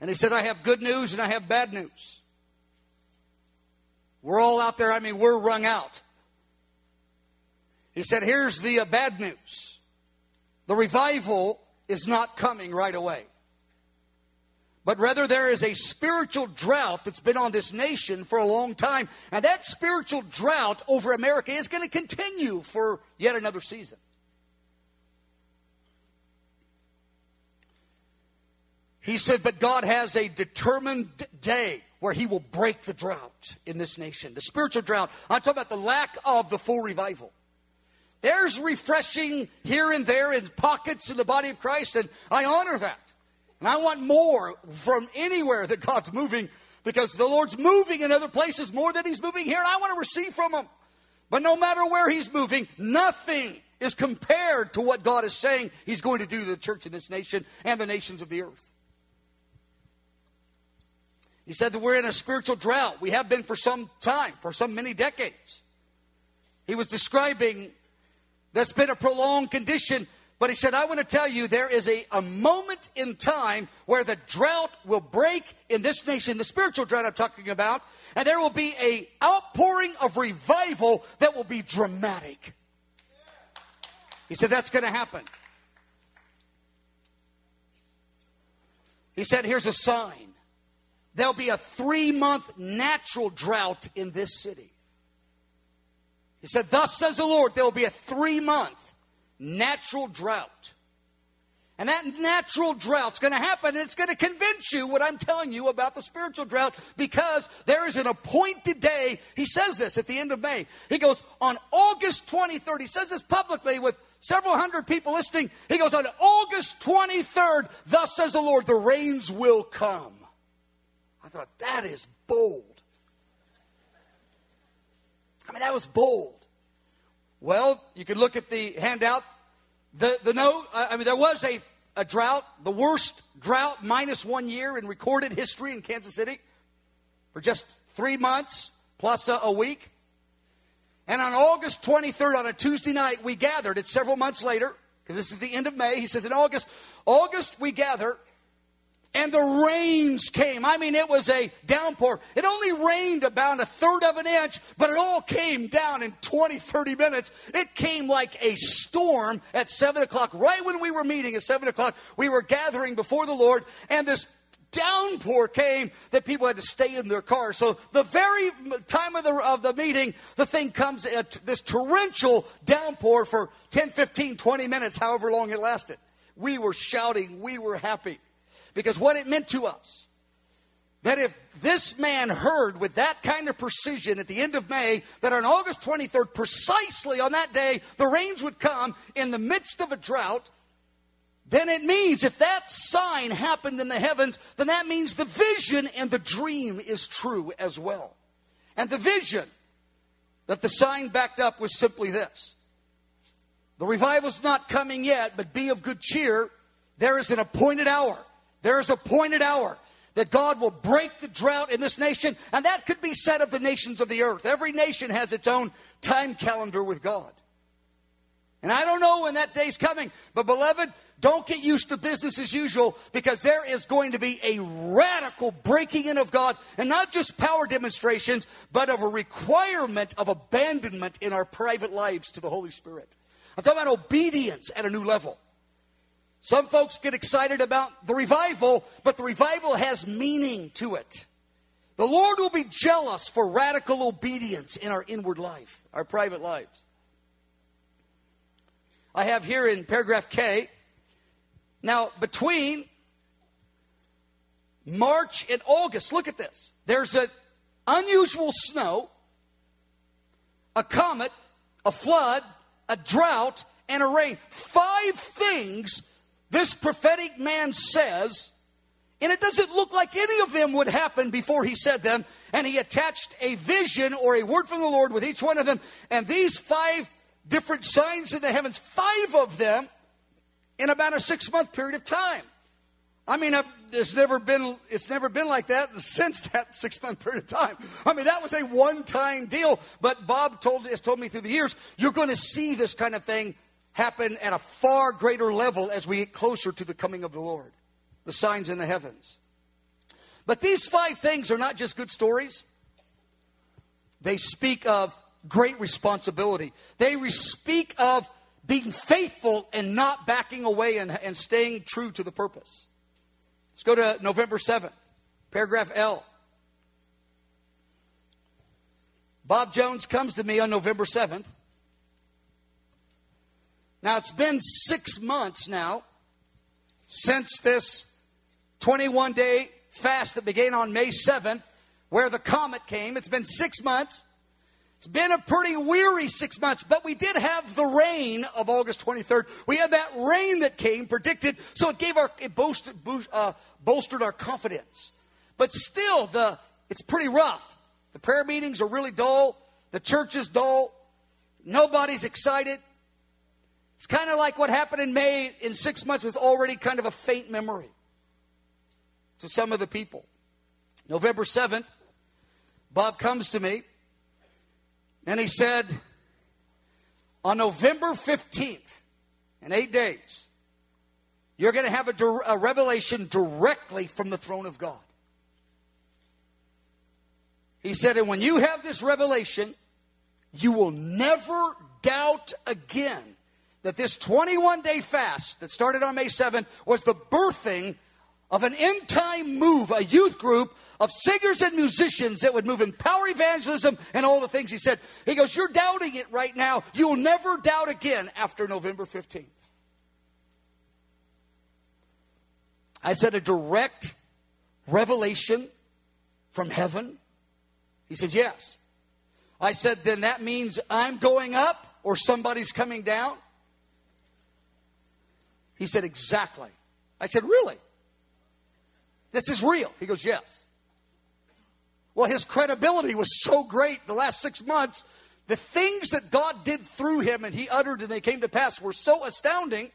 And he said, I have good news and I have bad news. We're all out there. I mean, we're wrung out. He said, here's the bad news. The revival is not coming right away. But rather there is a spiritual drought that's been on this nation for a long time. And that spiritual drought over America is going to continue for yet another season. He said, but God has a determined day where he will break the drought in this nation. The spiritual drought. I'm talking about the lack of the full revival. There's refreshing here and there in pockets in the body of Christ, and I honor that. And I want more from anywhere that God's moving, because the Lord's moving in other places more than he's moving here, and I want to receive from him. But no matter where he's moving, nothing is compared to what God is saying he's going to do to the church in this nation and the nations of the earth. He said that we're in a spiritual drought. We have been for some time, for some many decades. He was describing that's been a prolonged condition. But he said, I want to tell you, there is a moment in time where the drought will break in this nation, the spiritual drought I'm talking about, and there will be an outpouring of revival that will be dramatic. He said, that's going to happen. He said, here's a sign. There'll be a 3-month natural drought in this city. He said, thus says the Lord, there will be a 3-month natural drought. And that natural drought's going to happen, and it's going to convince you what I'm telling you about the spiritual drought, because there is an appointed day. He says this at the end of May. He goes, on August 23rd, he says this publicly with several hundred people listening. He goes, on August 23rd, thus says the Lord, the rains will come. I thought, that is bold. I mean, that was bold. Well, you can look at the handout. There was a drought, the worst drought, minus 1 year in recorded history in Kansas City for just 3 months plus a week. And on August 23rd, on a Tuesday night, we gathered. It's several months later, because this is the end of May. He says, in August we gather, and the rains came. I mean, it was a downpour. It only rained about 1/3 of an inch, but it all came down in 20, 30 minutes. It came like a storm at 7 o'clock. Right when we were meeting at 7 o'clock, we were gathering before the Lord, and this downpour came that people had to stay in their cars. So the very time of the meeting, the thing comes at this torrential downpour for 10, 15, 20 minutes, however long it lasted. We were shouting. We were happy. Because what it meant to us, that if this man heard with that kind of precision at the end of May, that on August 23rd, precisely on that day, the rains would come in the midst of a drought, then it means if that sign happened in the heavens, then that means the vision and the dream is true as well. And the vision that the sign backed up was simply this. The revival's not coming yet, but be of good cheer. There is an appointed hour. There is a appointed hour that God will break the drought in this nation. And that could be said of the nations of the earth. Every nation has its own time calendar with God. And I don't know when that day's coming. But, beloved, don't get used to business as usual, because there is going to be a radical breaking in of God. And not just power demonstrations, but of a requirement of abandonment in our private lives to the Holy Spirit. I'm talking about obedience at a new level. Some folks get excited about the revival, but the revival has meaning to it. The Lord will be jealous for radical obedience in our inward life, our private lives. I have here in paragraph K, now between March and August, look at this. There's an unusual snow, a comet, a flood, a drought, and a rain. 5 things this prophetic man says And it doesn't look like any of them would happen before he said them. And he attached a vision or a word from the Lord with each one of them. And these five different signs in the heavens, five of them in about a 6-month period of time. I mean, it's never been like that since that 6-month period of time. I mean, that was a one-time deal. But Bob has told me through the years, you're going to see this kind of thing happen at a far greater level as we get closer to the coming of the Lord. The signs in the heavens. But these five things are not just good stories. They speak of great responsibility. They speak of being faithful and not backing away and staying true to the purpose. Let's go to November 7th, paragraph L. Bob Jones comes to me on November 7th. Now, it's been 6 months now since this 21-day fast that began on May 7th, where the comet came. It's been 6 months. It's been a pretty weary 6 months, but we did have the rain of August 23rd. We had that rain that came, predicted, so it bolstered our confidence. But still, it's pretty rough. The prayer meetings are really dull. The church is dull. Nobody's excited. It's kind of like what happened in May in 6 months was already kind of a faint memory to some of the people. November 7th, Bob comes to me, and he said, on November 15th, in 8 days, you're going to have a revelation directly from the throne of God. He said, and when you have this revelation, you will never doubt again that this 21-day fast that started on May 7th was the birthing of an end-time move, a youth group of singers and musicians that would move in power evangelism and all the things he said. He goes, you're doubting it right now. You'll never doubt again after November 15th. I said, a direct revelation from heaven? He said, yes. I said, then that means I'm going up or somebody's coming down? He said, exactly. I said, really? This is real? He goes, yes. Well, his credibility was so great the last 6 months. The things that God did through him and he uttered and they came to pass were so astounding.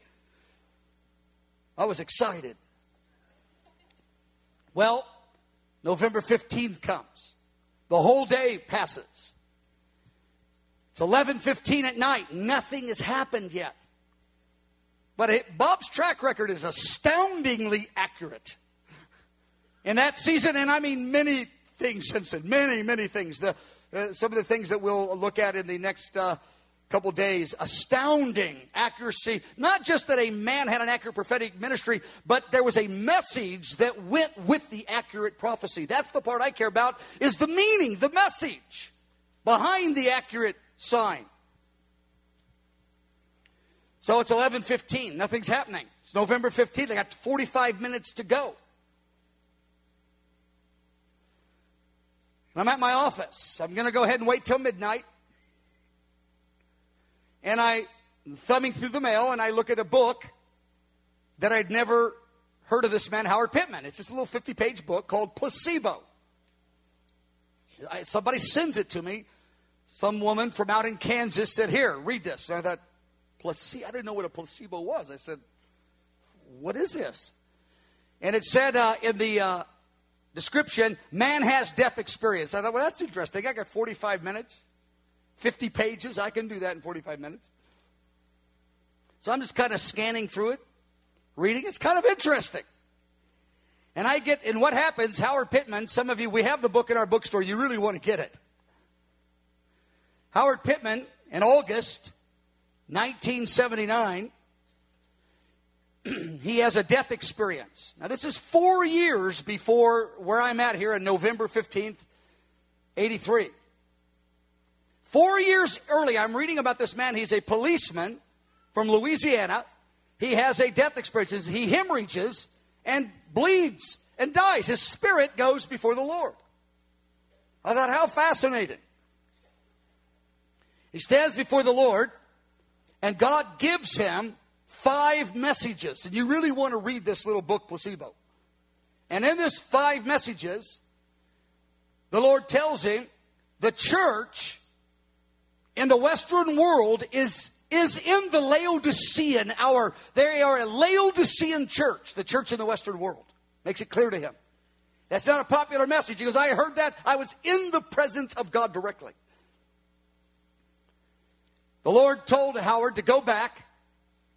I was excited. Well, November 15th comes. The whole day passes. It's 11:15 at night. Nothing has happened yet. But Bob's track record is astoundingly accurate. In that season, and I mean many things since then, many, many things. Some of the things that we'll look at in the next couple days. Astounding accuracy. Not just that a man had an accurate prophetic ministry, but there was a message that went with the accurate prophecy. That's the part I care about, is the meaning, the message behind the accurate sign. So it's 11:15. Nothing's happening. It's November 15th. I got 45 minutes to go. And I'm at my office. I'm going to go ahead and wait till midnight. And I'm thumbing through the mail, and I look at a book that I'd never heard of this man, Howard Pittman. It's just a little 50-page book called Placebo. Somebody sends it to me. Some woman from out in Kansas said, here, read this. And I thought, placebo. I didn't know what a placebo was. I said, what is this? And it said in the description, man has death experience. I thought, well, that's interesting. I got 45 minutes, 50 pages. I can do that in 45 minutes. So I'm just kind of scanning through it, reading. It's kind of interesting. And what happens, Howard Pittman, some of you, we have the book in our bookstore. You really want to get it. Howard Pittman, in August 1979, he has a death experience. Now, this is 4 years before where I'm at here on November 15th, 83. 4 years early, I'm reading about this man. He's a policeman from Louisiana. He has a death experience. He hemorrhages and bleeds and dies. His spirit goes before the Lord. I thought, how fascinating. He stands before the Lord. And God gives him 5 messages. And you really want to read this little book, Placebo. And in this 5 messages, the Lord tells him the church in the Western world is in the Laodicean hour. They are a Laodicean church, the church in the Western world. Makes it clear to him. That's not a popular message. He goes, I heard that. I was in the presence of God directly. The Lord told Howard to go back.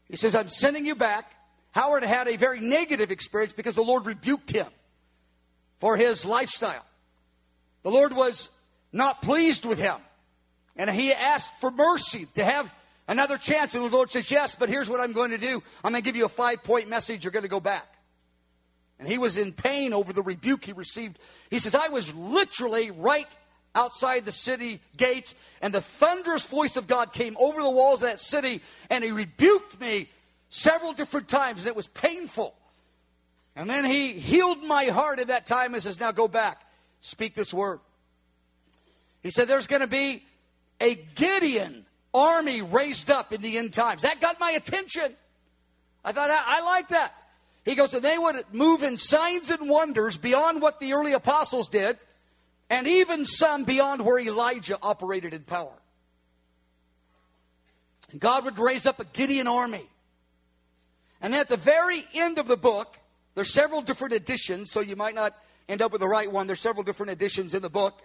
He says, I'm sending you back. Howard had a very negative experience because the Lord rebuked him for his lifestyle. The Lord was not pleased with him. And he asked for mercy to have another chance. And the Lord says, yes, but here's what I'm going to do. I'm going to give you a 5-point message. You're going to go back. And he was in pain over the rebuke he received. He says, I was literally right outside the city gates, and the thunderous voice of God came over the walls of that city, and he rebuked me several different times, and it was painful. And then he healed my heart at that time and says, now go back, speak this word. He said, there's going to be a Gideon army raised up in the end times. That got my attention. I thought, I like that. He goes, and they would move in signs and wonders beyond what the early apostles did, and even some beyond where Elijah operated in power. And God would raise up a Gideon army. And at the very end of the book, there's several different editions, so you might not end up with the right one. There's several different editions in the book.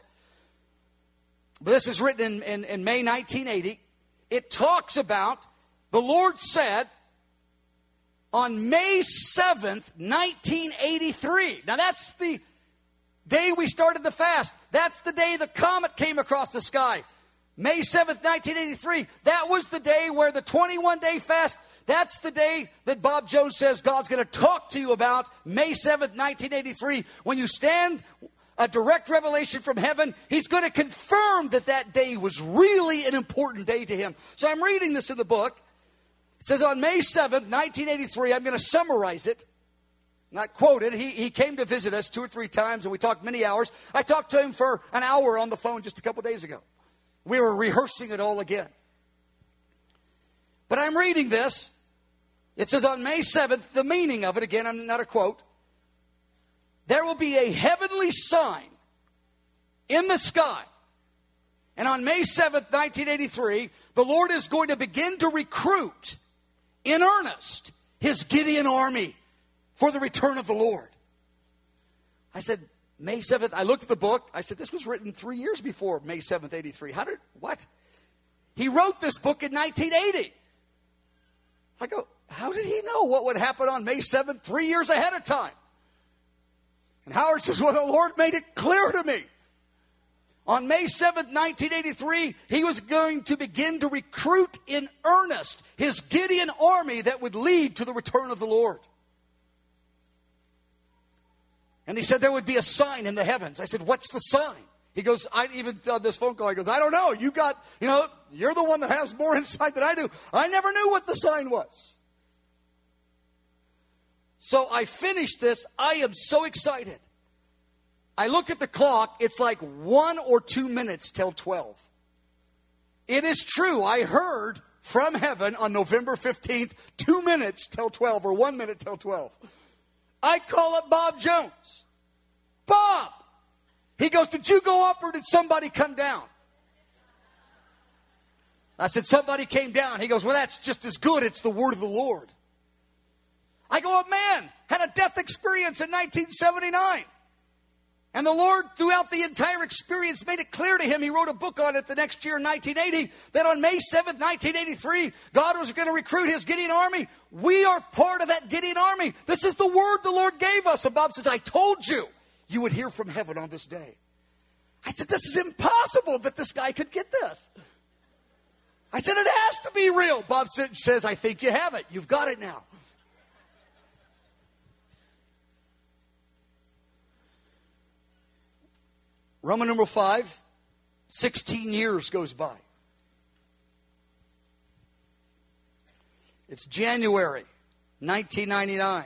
But this is written in May 1980. It talks about the Lord said, on May 7th, 1983. Now that's the day we started the fast. That's the day the comet came across the sky. May 7th, 1983. That was the day where the 21-day fast, that's the day that Bob Jones says God's going to talk to you about. May 7th, 1983. When you stand a direct revelation from heaven, he's going to confirm that that day was really an important day to him. So I'm reading this in the book. It says on May 7th, 1983, I'm going to summarize it, not quote it. He came to visit us 2 or 3 times, and we talked many hours. I talked to him for an hour on the phone just a couple days ago. We were rehearsing it all again. But I'm reading this. It says on May 7th, the meaning of it, again, I'm not a quote. There will be a heavenly sign in the sky. And on May 7th, 1983, the Lord is going to begin to recruit in earnest his Gideon army for the return of the Lord. I said, May 7th, I looked at the book. I said, this was written 3 years before May 7th, 83. What? He wrote this book in 1980. I go, how did he know what would happen on May 7th, 3 years ahead of time? And Howard says, well, the Lord made it clear to me. On May 7th, 1983, he was going to begin to recruit in earnest his Gideon army that would lead to the return of the Lord. And he said there would be a sign in the heavens. I said, what's the sign? He goes, I even on this phone call, he goes, I don't know. You're the one that has more insight than I do. I never knew what the sign was. So I finished this. I am so excited. I look at the clock, it's like 1 or 2 minutes till 12. It is true, I heard from heaven on November 15th, 2 minutes till 12 or 1 minute till 12. I call up Bob Jones. Bob! He goes, did you go up or did somebody come down? I said, somebody came down. He goes, well, that's just as good. It's the word of the Lord. I go, a man had a death experience in 1979. And the Lord, throughout the entire experience, made it clear to him. He wrote a book on it the next year in 1980, that on May 7th, 1983, God was going to recruit his Gideon army. We are part of that Gideon army. This is the word the Lord gave us. And Bob says, I told you, you would hear from heaven on this day. I said, this is impossible that this guy could get this. I said, it has to be real. Bob says, I think you have it. You've got it now. Roman number 5, 16 years goes by. It's January 1999.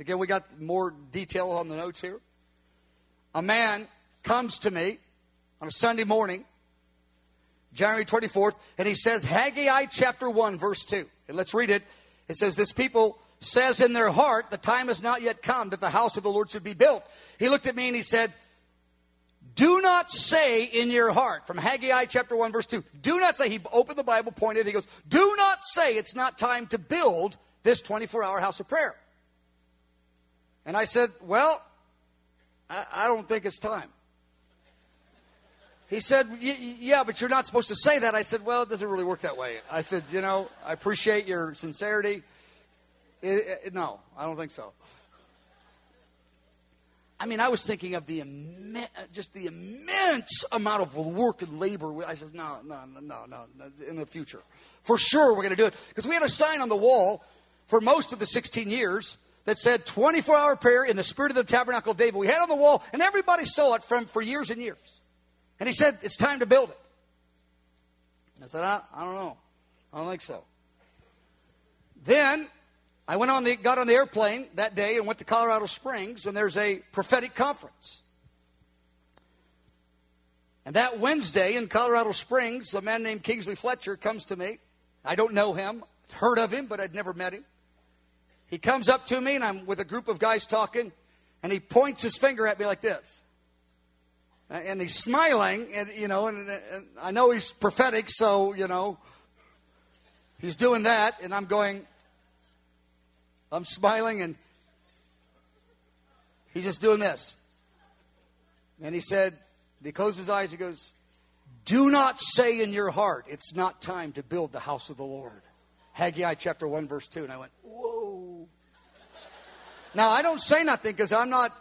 Again, we got more detail on the notes here. A man comes to me on a Sunday morning, January 24th, and he says, Haggai chapter 1, verse 2. And let's read it. It says, this people says in their heart, the time has not yet come that the house of the Lord should be built. He looked at me and he said, do not say in your heart, from Haggai chapter 1, verse 2, do not say, he opened the Bible, pointed, he goes, do not say it's not time to build this 24-hour house of prayer. And I said, well, I don't think it's time. He said, yeah, but you're not supposed to say that. I said, well, it doesn't really work that way. I said, you know, I appreciate your sincerity. No, I don't think so. I mean, I was thinking of just the immense amount of work and labor. I said, no, in the future. For sure we're going to do it. Because we had a sign on the wall for most of the 16 years that said 24-hour prayer in the spirit of the Tabernacle of David. We had it on the wall, and everybody saw it for years and years. And he said, it's time to build it. I said, I don't know. I don't think so. Then I got on the airplane that day and went to Colorado Springs, and there's a prophetic conference. And that Wednesday in Colorado Springs, a man named Kingsley Fletcher comes to me. I don't know him. I'd heard of him, but I'd never met him. He comes up to me, and I'm with a group of guys talking, and he points his finger at me like this. And he's smiling, and you know, and I know he's prophetic, so, you know, he's doing that, and I'm going... I'm smiling, and he's just doing this. And he said, he closed his eyes, he goes, do not say in your heart, it's not time to build the house of the Lord. Haggai chapter 1, verse 2. And I went, whoa. Now, I don't say nothing because I'm not,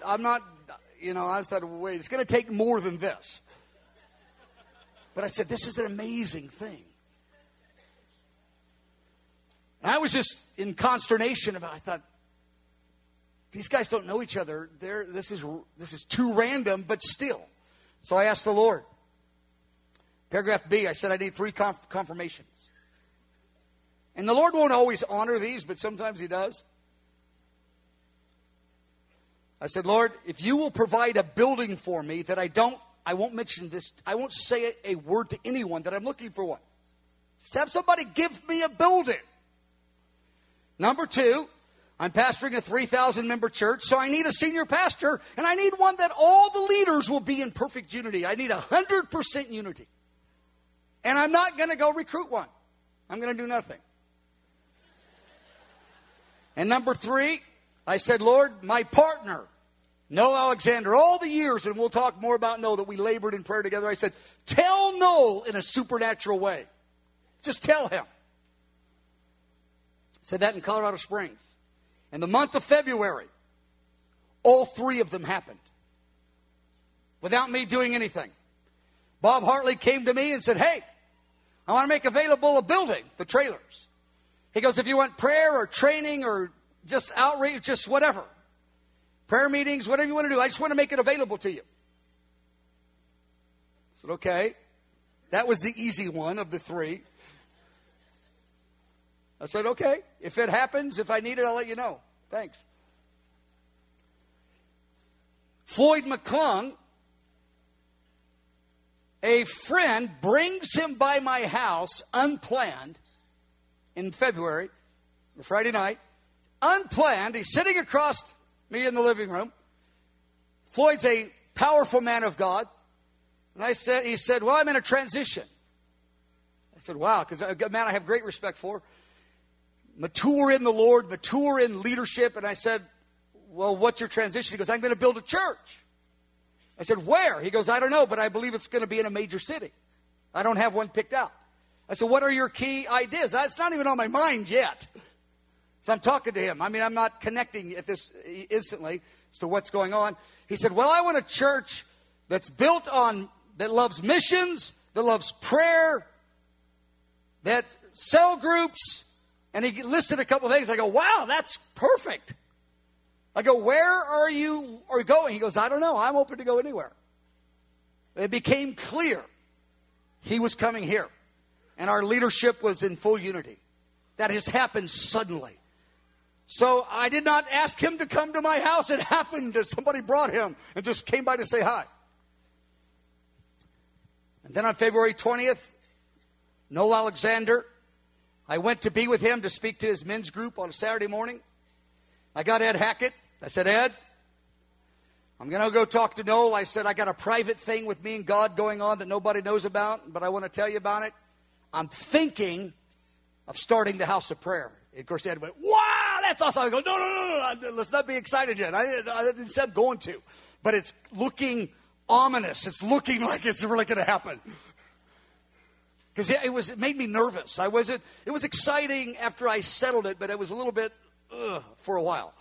you know, I thought, wait, it's going to take more than this. But I said, this is an amazing thing. And I was just in consternation about it. I thought, these guys don't know each other. This is too random, but still. So I asked the Lord. Paragraph B, I said, I need three confirmations. And the Lord won't always honor these, but sometimes he does. I said, Lord, if you will provide a building for me that I won't mention this, I won't say a word to anyone that I'm looking for one. Just have somebody give me a building. Number two, I'm pastoring a 3,000-member church, so I need a senior pastor, and I need one that all the leaders will be in perfect unity. I need 100% unity. And I'm not going to go recruit one. I'm going to do nothing. And number three, I said, Lord, my partner, Noel Alexander, all the years, and we'll talk more about Noel, that we labored in prayer together. I said, tell Noel in a supernatural way. Just tell him. Said that in Colorado Springs. In the month of February, all three of them happened without me doing anything. Bob Hartley came to me and said, hey, I want to make available a building, the trailers. He goes, if you want prayer or training or just outreach, just whatever, prayer meetings, whatever you want to do, I just want to make it available to you. I said, okay. That was the easy one of the three. I said, okay, if it happens, if I need it, I'll let you know. Thanks. Floyd McClung, a friend brings him by my house unplanned in February, Friday night, unplanned. He's sitting across me in the living room. Floyd's a powerful man of God. And he said, well, I'm in a transition. I said, wow, because a man I have great respect for. Mature in the Lord, mature in leadership. And I said, well, what's your transition? He goes, I'm going to build a church. I said, where? He goes, I don't know, but I believe it's going to be in a major city. I don't have one picked out. I said, what are your key ideas? It's not even on my mind yet. So I'm talking to him. I mean, I'm not connecting at this instantly as to what's going on. He said, well, I want a church that's built on, that loves missions, that loves prayer, that cell groups. And he listed a couple of things. I go, wow, that's perfect. I go, where are you going? He goes, I don't know. I'm open to go anywhere. It became clear he was coming here. And our leadership was in full unity. That has happened suddenly. So I did not ask him to come to my house. It happened. Somebody brought him and just came by to say hi. And then on February 20th, Noel Alexander, I went to be with him to speak to his men's group on a Saturday morning. I got Ed Hackett. I said, Ed, I'm going to go talk to Noel. I said, I got a private thing with me and God going on that nobody knows about, but I want to tell you about it. I'm thinking of starting the house of prayer. And of course, Ed went, wow, that's awesome. I go, no, let's not be excited yet. I didn't say I'm going to, but it's looking ominous. It's looking like it's really going to happen. Because it made me nervous. It was exciting after I settled it, but it was a little bit for a while.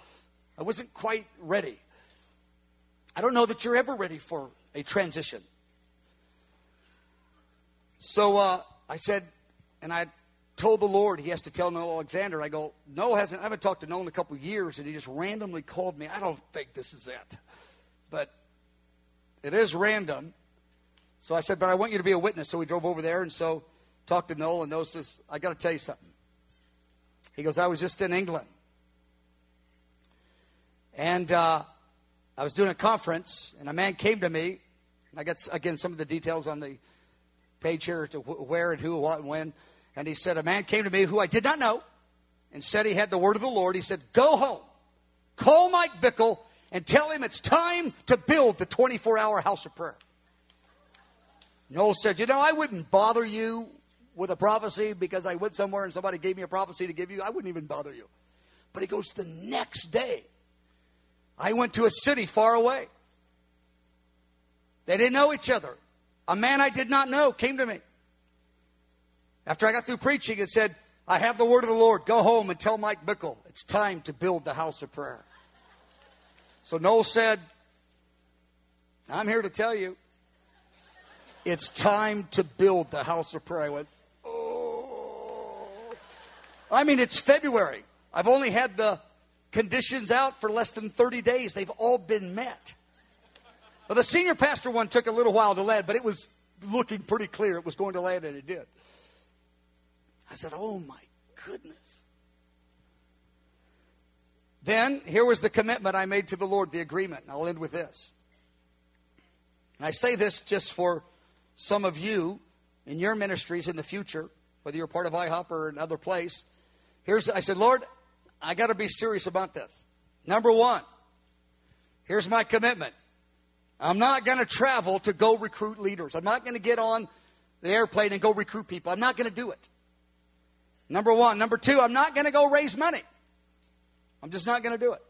I wasn't quite ready. I don't know that you're ever ready for a transition. So I said, and I told the Lord he has to tell Noel Alexander. I go, I haven't talked to Noel in a couple of years, and he just randomly called me. I don't think this is it, but it is random. So I said, but I want you to be a witness. So we drove over there, and so talked to Noel, and Noel says, I got to tell you something. He goes, I was just in England, and I was doing a conference, and a man came to me, and I got, again, some of the details on the page here to where and who, what, and when, and he said, a man came to me who I did not know, and said he had the word of the Lord. He said, go home, call Mike Bickle, and tell him it's time to build the 24-hour house of prayer. Noel said, I wouldn't bother you with a prophecy because I went somewhere and somebody gave me a prophecy to give you. I wouldn't even bother you. But he goes, the next day, I went to a city far away. They didn't know each other. A man I did not know came to me. After I got through preaching and said, I have the word of the Lord. Go home and tell Mike Bickle it's time to build the house of prayer. So Noel said, I'm here to tell you, it's time to build the house of prayer. I went, oh. I mean, it's February. I've only had the conditions out for less than 30 days. They've all been met. Well, the senior pastor one took a little while to land, but it was looking pretty clear it was going to land, and it did. I said, oh, my goodness. Then here was the commitment I made to the Lord, the agreement. And I'll end with this. And I say this just for some of you in your ministries in the future, whether you're part of IHOP or another place. I said, Lord, I got to be serious about this. Number one, here's my commitment. I'm not going to travel to go recruit leaders. I'm not going to get on the airplane and go recruit people. I'm not going to do it. Number one. Number two, I'm not going to go raise money. I'm just not going to do it.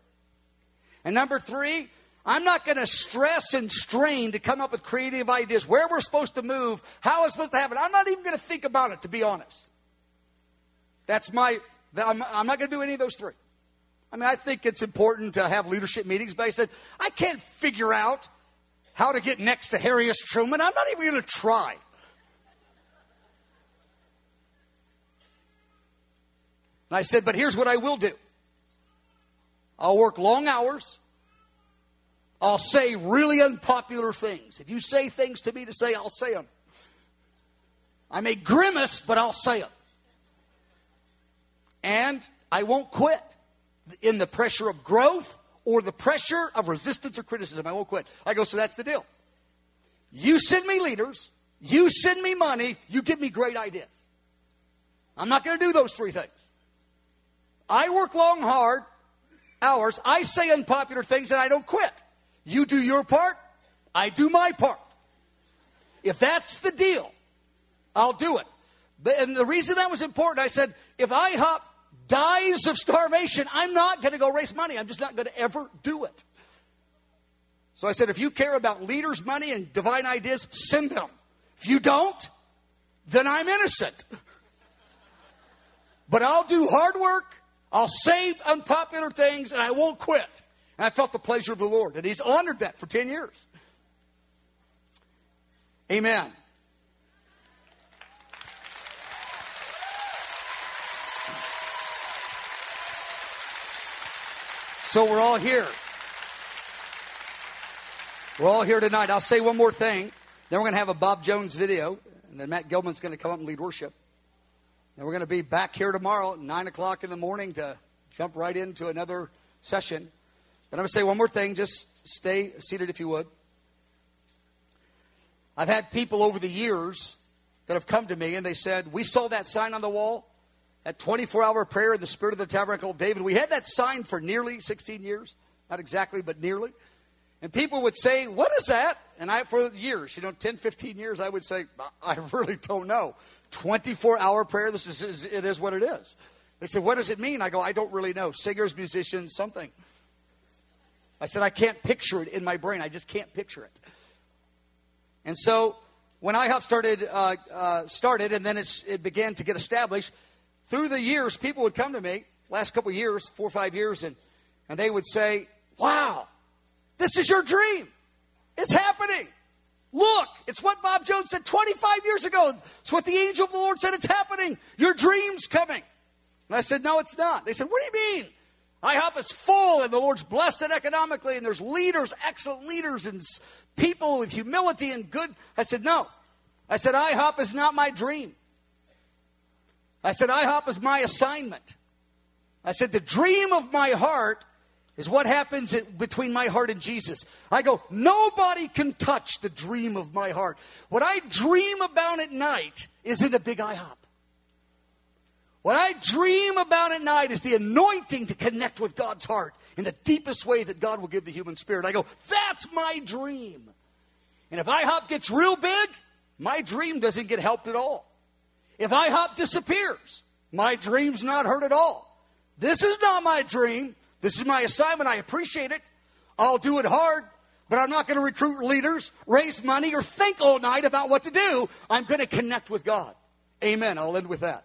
And number three, I'm not going to stress and strain to come up with creative ideas, where we're supposed to move, how it's supposed to happen. I'm not even going to think about it, to be honest. I'm not going to do any of those three. I mean, I think it's important to have leadership meetings, but I said, I can't figure out how to get next to Harry S. Truman. I'm not even going to try. And I said, but here's what I will do. I'll work long hours. I'll say really unpopular things. If you say things to me to say, I'll say them. I may grimace, but I'll say them. And I won't quit in the pressure of growth or the pressure of resistance or criticism. I won't quit. I go, so that's the deal. You send me leaders. You send me money. You give me great ideas. I'm not going to do those three things. I work long, hard hours. I say unpopular things, and I don't quit. You do your part. I do my part. If that's the deal, I'll do it. And the reason that was important, I said, if IHOP dies of starvation, I'm not going to go raise money. I'm just not going to ever do it. So I said, if you care about leaders, money, and divine ideas, send them. If you don't, then I'm innocent. But I'll do hard work. I'll say unpopular things, and I won't quit. And I felt the pleasure of the Lord, and he's honored that for 10 years. Amen. So we're all here. We're all here tonight. I'll say one more thing. Then we're going to have a Bob Jones video. And then Matt Gilman's going to come up and lead worship. And we're going to be back here tomorrow at 9 o'clock in the morning to jump right into another session. But I'm going to say one more thing. Just stay seated if you would. I've had people over the years that have come to me and they said, we saw that sign on the wall. that 24-hour prayer in the spirit of the Tabernacle of David. We had that sign for nearly 16 years. Not exactly, but nearly. And people would say, what is that? And I, for years, 10, 15 years, I would say, I really don't know. 24-hour prayer, it is what it is. They said, what does it mean? I go, I don't really know. Singers, musicians, something. I said, I can't picture it in my brain. I just can't picture it. And so when IHOP started and then it began to get established, through the years, people would come to me, last couple of years, 4 or 5 years, and they would say, wow, this is your dream. It's happening. Look, it's what Bob Jones said 25 years ago. It's what the angel of the Lord said. It's happening. Your dream's coming. And I said, no, it's not. They said, what do you mean? IHOP is full, and the Lord's blessed it economically, and there's leaders, excellent leaders, and people with humility and good. I said, no. I said, IHOP is not my dream. I said, IHOP is my assignment. I said, the dream of my heart is what happens between my heart and Jesus. I go, nobody can touch the dream of my heart. What I dream about at night isn't a big IHOP. What I dream about at night is the anointing to connect with God's heart in the deepest way that God will give the human spirit. I go, that's my dream. And if IHOP gets real big, my dream doesn't get helped at all. If IHOP disappears, my dream's not heard at all. This is not my dream. This is my assignment. I appreciate it. I'll do it hard, but I'm not going to recruit leaders, raise money, or think all night about what to do. I'm going to connect with God. Amen. I'll end with that.